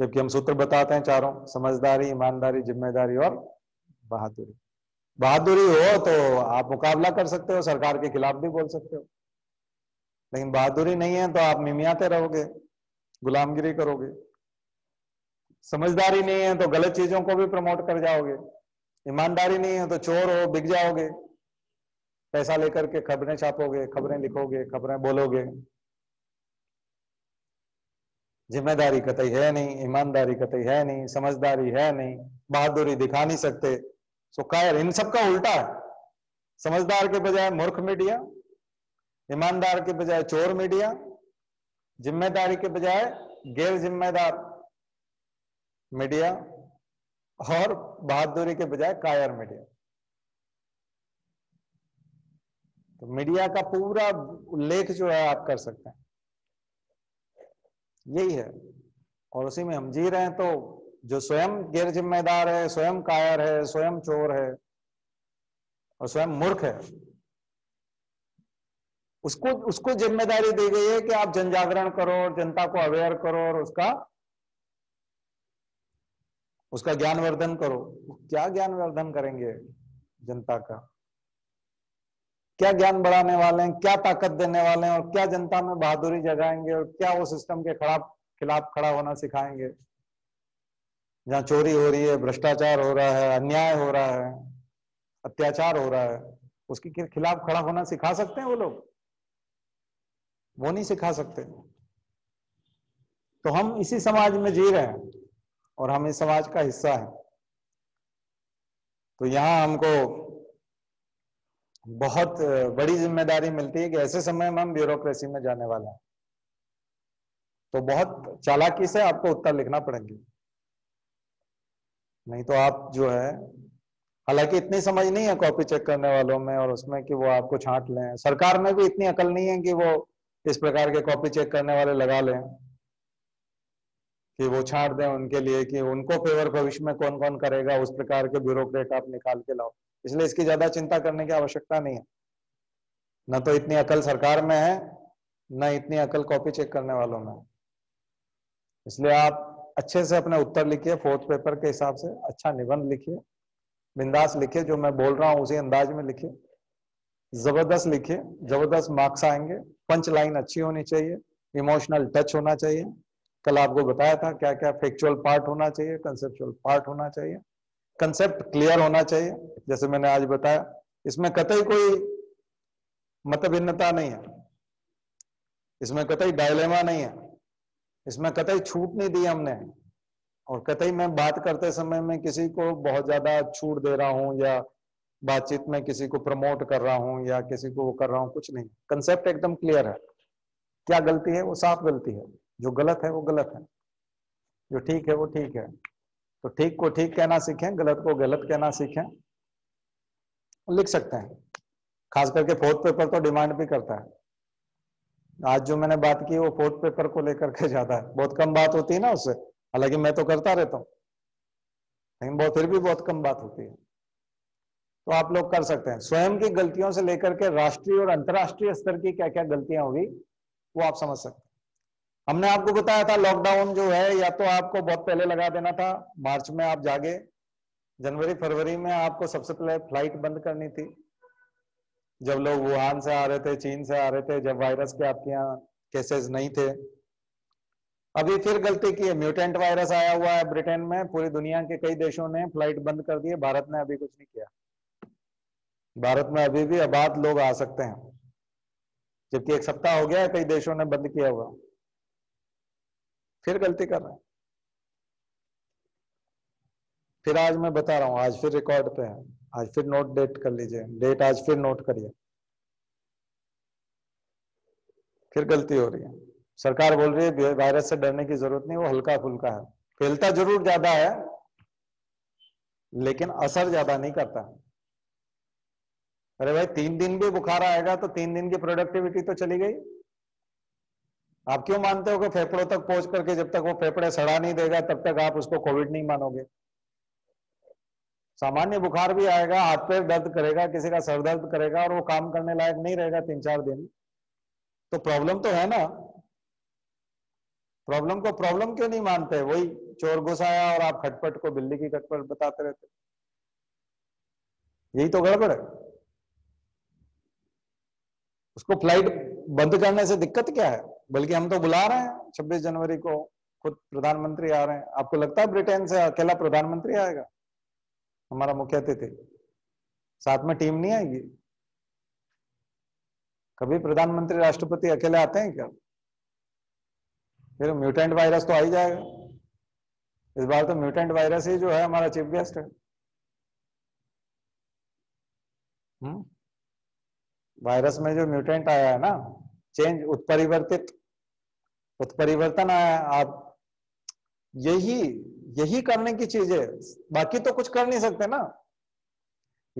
जबकि हम सूत्र बताते हैं चारों, समझदारी, ईमानदारी, जिम्मेदारी और बहादुरी। बहादुरी हो तो आप मुकाबला कर सकते हो, सरकार के खिलाफ भी बोल सकते हो, लेकिन बहादुरी नहीं है तो आप मिमियाते रहोगे, गुलामगिरी करोगे, समझदारी नहीं है तो गलत चीजों को भी प्रमोट कर जाओगे, ईमानदारी नहीं है तो चोर हो, बिक जाओगे, पैसा लेकर के खबरें छापोगे, खबरें लिखोगे, खबरें बोलोगे। जिम्मेदारी कतई है नहीं, ईमानदारी कतई है नहीं, समझदारी है नहीं, बहादुरी दिखा नहीं सकते, सो कायर इन सबका उल्टा है। समझदार के बजाय मूर्ख मीडिया, ईमानदार के बजाय चोर मीडिया, जिम्मेदारी के बजाय गैर जिम्मेदार मीडिया, और बहादुरी के बजाय कायर मीडिया। तो मीडिया का पूरा उल्लेख जो है आप कर सकते हैं, यही है, और उसी में हम जी रहे हैं। तो जो स्वयं गैर जिम्मेदार है, स्वयं कायर है, स्वयं चोर है और स्वयं मूर्ख है, उसको उसको जिम्मेदारी दी गई है कि आप जनजागरण करो, जनता को अवेयर करो और उसका उसका ज्ञानवर्धन करो। क्या ज्ञानवर्धन करेंगे जनता का, क्या ज्ञान बढ़ाने वाले हैं, क्या ताकत देने वाले हैं, और क्या जनता में बहादुरी जगाएंगे, और क्या वो सिस्टम के खिलाफ खड़ा होना सिखाएंगे जहां चोरी हो रही है, भ्रष्टाचार हो रहा है, अन्याय हो रहा है, अत्याचार हो रहा है, उसके खिलाफ खड़ा होना सिखा सकते हैं वो लोग? वो नहीं सिखा सकते। तो हम इसी समाज में जी रहे हैं और हम इस समाज का हिस्सा है, तो यहाँ हमको बहुत बड़ी जिम्मेदारी मिलती है कि ऐसे समय में हम ब्यूरोक्रेसी में जाने वाले हैं, तो बहुत चालाकी से आपको उत्तर लिखना पड़ेंगे। नहीं तो आप जो है, हालांकि इतनी समझ नहीं है कॉपी चेक करने वालों में और उसमें कि वो आपको छांट लें, सरकार में भी इतनी अकल नहीं है कि वो इस प्रकार के कॉपी चेक करने वाले लगा लें कि वो छांट दें उनके लिए कि उनको फेवर भविष्य में कौन कौन करेगा, उस प्रकार के ब्यूरोक्रेट आप निकाल के लाओ। इसलिए इसकी ज्यादा चिंता करने की आवश्यकता नहीं है, न तो इतनी अकल सरकार में है न इतनी अकल कॉपी चेक करने वालों में। इसलिए आप अच्छे से अपने उत्तर लिखिए, फोर्थ पेपर के हिसाब से अच्छा निबंध लिखिए, बिंदास लिखिए, जो मैं बोल रहा हूँ उसी अंदाज में लिखिए, जबरदस्त लिखिए, जबरदस्त मार्क्स आएंगे। पंच लाइन अच्छी होनी चाहिए, इमोशनल टच होना चाहिए, कल आपको बताया था क्या क्या, फैक्चुअल पार्ट होना चाहिए, कंसेप्चुअल पार्ट होना चाहिए, कंसेप्ट क्लियर होना चाहिए जैसे मैंने आज बताया, इसमें कतई कोई मतभिन्नता नहीं है, इसमें कतई डायलेमा नहीं है, इसमें कतई छूट नहीं दी हमने, और कतई मैं बात करते समय में किसी को बहुत ज्यादा छूट दे रहा हूँ या बातचीत में किसी को प्रमोट कर रहा हूँ या किसी को वो कर रहा हूँ, कुछ नहीं। कंसेप्ट एकदम क्लियर है, क्या गलती है वो साफ गलती है, जो गलत है वो गलत है, जो ठीक है वो ठीक है। तो ठीक को ठीक कहना सीखें, गलत को गलत कहना सीखें, लिख सकते हैं। खास करके फोर्थ पेपर तो डिमांड भी करता है, आज जो मैंने बात की वो फोर्थ पेपर को लेकर के ज्यादा है, बहुत कम बात होती है ना उससे, हालांकि मैं तो करता रहता हूँ लेकिन फिर भी बहुत कम बात होती है। तो आप लोग कर सकते हैं, स्वयं की गलतियों से लेकर के राष्ट्रीय और अंतर्राष्ट्रीय स्तर की क्या क्या गलतियां हुई वो आप समझ सकते हैं। हमने आपको बताया था लॉकडाउन जो है या तो आपको बहुत पहले लगा देना था, मार्च में आप जागे, जनवरी फरवरी में आपको सबसे पहले फ्लाइट बंद करनी थी, जब लोग वुहान से आ रहे थे, चीन से आ रहे थे, जब वायरस के आपके यहाँ केसेस नहीं थे। अभी फिर गलती की है, म्यूटेंट वायरस आया हुआ है ब्रिटेन में, पूरी दुनिया के कई देशों ने फ्लाइट बंद कर दी है, भारत ने अभी कुछ नहीं किया। भारत में अभी भी आबाद लोग आ सकते हैं, जबकि एक सप्ताह हो गया है कई देशों ने बंद किया हुआ, फिर गलती कर रहे हैं। फिर आज मैं बता रहा हूँ, आज फिर रिकॉर्ड पे है, आज फिर नोट डेट कर लीजिए, डेट आज फिर नोट करिए, फिर गलती हो रही है। सरकार बोल रही है वायरस से डरने की जरूरत नहीं, वो हल्का फुल्का है, फैलता जरूर ज्यादा है लेकिन असर ज्यादा नहीं करता। अरे भाई 3 दिन भी बुखार आएगा तो 3 दिन की प्रोडक्टिविटी तो चली गई। आप क्यों मानते हो कि फेफड़ों तक पहुंच करके जब तक वो फेफड़े सड़ा नहीं देगा तब तक आप उसको कोविड नहीं मानोगे। सामान्य बुखार भी आएगा, हाथ पैर दर्द करेगा, किसी का सर दर्द करेगा और वो काम करने लायक नहीं रहेगा 3-4 दिन। तो प्रॉब्लम तो है ना, प्रॉब्लम को प्रॉब्लम क्यों नहीं मानते? वही चोर घुस आया और आप खटपट को बिल्ली की खटपट बताते रहते, यही तो गड़बड़ है। उसको फ्लाइट बंद करने से दिक्कत क्या है, बल्कि हम तो बुला रहे हैं 26 जनवरी को, खुद प्रधानमंत्री आ रहे हैं। आपको लगता है ब्रिटेन से अकेला प्रधानमंत्री आएगा? हमारा मुख्य अतिथि, साथ में टीम नहीं आएगी? कभी प्रधानमंत्री राष्ट्रपति अकेले आते हैं क्या? फिर म्यूटेंट वायरस तो आ ही जाएगा, इस बार तो म्यूटेंट वायरस ही जो है हमारा चीफ गेस्ट है। वायरस में जो म्यूटेंट आया है ना, चेंज, उत्परिवर्तित, उत्परिवर्तन आया। आप यही करने की चीज है, बाकी तो कुछ कर नहीं सकते ना।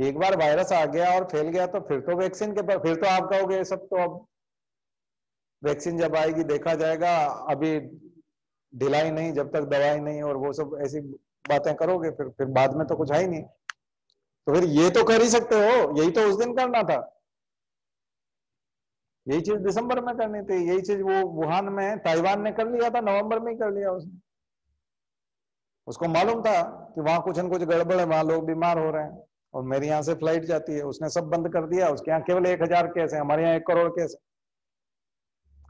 एक बार वायरस आ गया और फैल गया तो फिर तो वैक्सीन के, फिर तो आप कहोगे सब तो अब वैक्सीन जब आएगी देखा जाएगा, अभी ढिलाई नहीं जब तक दवाई नहीं, और वो सब ऐसी बातें करोगे, फिर बाद में तो कुछ है ही नहीं। तो फिर ये तो कर ही सकते हो, यही तो उस दिन करना था, यही चीज दिसंबर में करनी थी, यही चीज वो वुहान में ताइवान ने कर लिया था, नवम्बर में ही कर लिया उसने। उसको मालूम था कि वहां कुछ न कुछ गड़बड़ है, वहां लोग बीमार हो रहे हैं और मेरे यहाँ से फ्लाइट जाती है, उसने सब बंद कर दिया। उसके यहाँ केवल 1000 केस है, हमारे यहाँ 1 करोड़ केस है,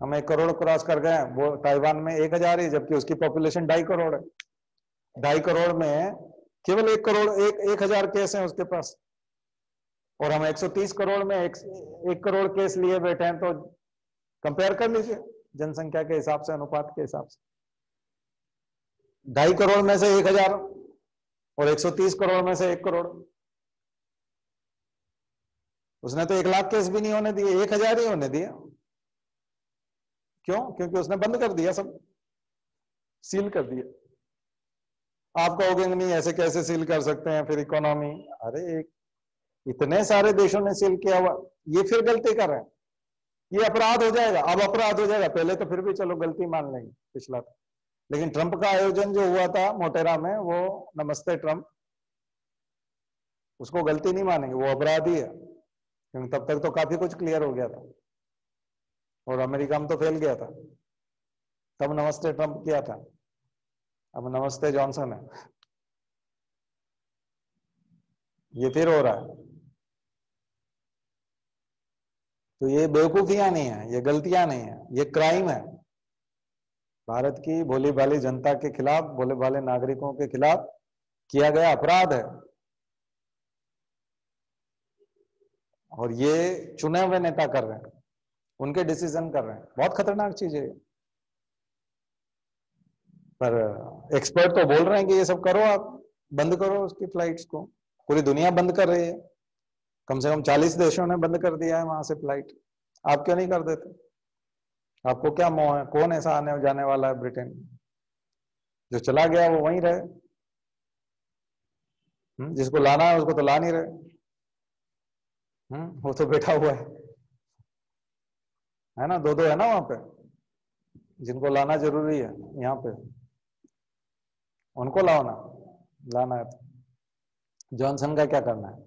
हम 1 करोड़ क्रॉस कर गए। वो ताइवान में 1000 ही, जबकि उसकी पॉपुलेशन 2.5 करोड़ है, 2.5 करोड़ में केवल 1 करोड़ 1000 केस है उसके पास, और हम 130 करोड़ में 1 करोड़ केस लिए बैठे हैं। तो कंपेयर कर लीजिए जनसंख्या के हिसाब से, अनुपात के हिसाब से, 2.5 करोड़ में से 1000 और 130 करोड़ में से 1 करोड़। उसने तो 1 लाख केस भी नहीं होने दिए, 1000 ही होने दिया। क्यों? क्योंकि उसने बंद कर दिया, सब सील कर दिया। आप कहोगे नहीं ऐसे कैसे सील कर सकते हैं फिर इकोनॉमी, अरे इतने सारे देशों ने सील किया हुआ, ये फिर गलती कर रहे हैं, ये अपराध हो जाएगा, अब अपराध हो जाएगा, पहले तो फिर भी चलो गलती मान लेंगे पिछला था, लेकिन ट्रंप का आयोजन जो हुआ था मोटेरा में वो नमस्ते ट्रंप, उसको गलती नहीं मानेंगे, वो अपराध ही है, क्योंकि तब तक तो काफी कुछ क्लियर हो गया था और अमेरिका में तो फैल गया था, तब नमस्ते ट्रंप किया था, अब नमस्ते जॉनसन है, ये फिर हो रहा है। तो ये बेवकूफियां नहीं है, ये गलतियां नहीं है, ये क्राइम है। भारत की भोली भाली जनता के खिलाफ, भोले भाले नागरिकों के खिलाफ किया गया अपराध है, और ये चुने हुए नेता कर रहे हैं, उनके डिसीजन कर रहे हैं, बहुत खतरनाक चीज है। पर एक्सपर्ट तो बोल रहे हैं कि ये सब करो, आप बंद करो उसकी फ्लाइट्स को, पूरी दुनिया बंद कर रही है, कम से कम 40 देशों ने बंद कर दिया है वहां से फ्लाइट, आप क्यों नहीं कर देते, आपको क्या मोह है, कौन ऐसा आने जाने वाला है ब्रिटेन, जो चला गया वो वहीं रहे, जिसको लाना है उसको तो ला नहीं रहे, वो तो बैठा हुआ है ना, दो दो है ना वहां पे, जिनको लाना जरूरी है यहाँ पे उनको लाओ ना, लाना है तो जॉनसन का क्या करना है।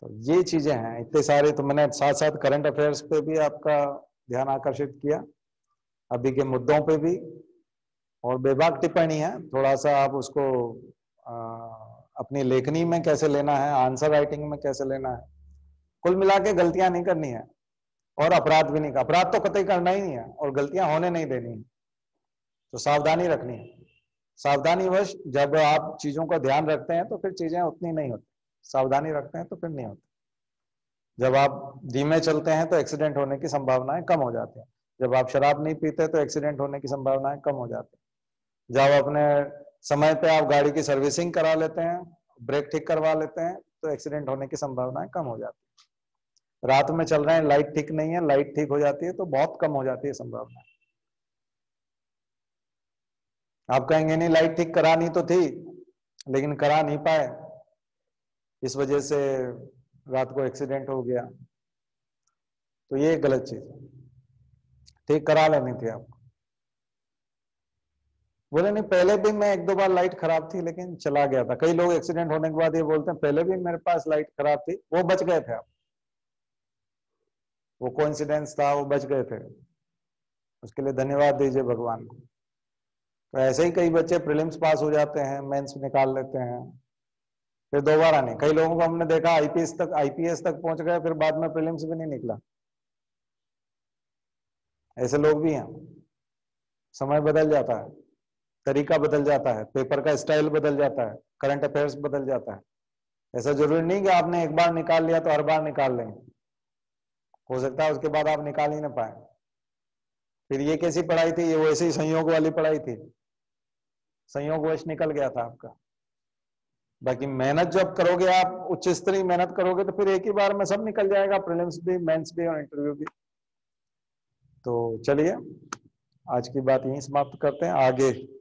तो ये चीजें हैं इतने सारे। तो मैंने साथ साथ करंट अफेयर्स पे भी आपका ध्यान आकर्षित किया, अभी के मुद्दों पे भी, और बेबाक टिप्पणी है, थोड़ा सा आप उसको अपनी लेखनी में कैसे लेना है, आंसर राइटिंग में कैसे लेना है। कुल मिला के गलतियां नहीं करनी है और अपराध भी नहीं, अपराध तो कतई करना ही नहीं है और गलतियां होने नहीं देनी है, तो सावधानी रखनी है। सावधानीवश जब आप चीजों का ध्यान रखते हैं तो फिर चीजें उतनी नहीं होती, सावधानी रखते हैं तो फिर नहीं होती। जब आप धीमे चलते हैं तो एक्सीडेंट होने की संभावनाएं कम हो जाती है, जब आप शराब नहीं पीते तो एक्सीडेंट होने की संभावनाएं कम हो जाती है, जब अपने समय पे आप गाड़ी की सर्विसिंग करा लेते हैं, ब्रेक ठीक करवा लेते हैं तो एक्सीडेंट होने की संभावनाएं कम हो जाती है। रात में चल रहे हैं, लाइट ठीक नहीं है, लाइट ठीक हो जाती है तो बहुत कम हो जाती है संभावना। आप कहेंगे नहीं लाइट ठीक करानी तो थी लेकिन करा नहीं पाए, इस वजह से रात को एक्सीडेंट हो गया, तो ये गलत चीज है, ठीक करा लेनी थी आपको। बोले नहीं पहले भी मैं एक दो बार लाइट खराब थी लेकिन चला गया था। कई लोग एक्सीडेंट होने के बाद ये बोलते हैं पहले भी मेरे पास लाइट खराब थी, वो बच गए थे, आप वो कोइंसिडेंस था, वो बच गए थे, उसके लिए धन्यवाद दीजिए भगवान को। तो ऐसे ही कई बच्चे प्रीलिम्स पास हो जाते हैं, मेंस निकाल लेते हैं, फिर दोबारा नहीं। कई लोगों को हमने देखा आईपीएस तक, आईपीएस तक पहुंच गए, फिर बाद में प्रीलिम्स भी नहीं निकला, ऐसे लोग भी हैं। समय बदल जाता है, तरीका बदल जाता है, पेपर का स्टाइल बदल जाता है, करंट अफेयर्स बदल जाता है। ऐसा जरूरी नहीं कि आपने एक बार निकाल लिया तो हर बार निकाल लेंगे, हो सकता है उसके बाद आप निकाल ही ना पाए। फिर ये कैसी पढ़ाई थी, ये वैसे ही संयोग वाली पढ़ाई थी, संयोगवश निकल गया था आपका। बाकी मेहनत जब करोगे आप, उच्च स्तरीय मेहनत करोगे तो फिर एक ही बार में सब निकल जाएगा, प्रीलिम्स भी, मेंस भी और इंटरव्यू भी। तो चलिए आज की बात यहीं समाप्त करते हैं, आगे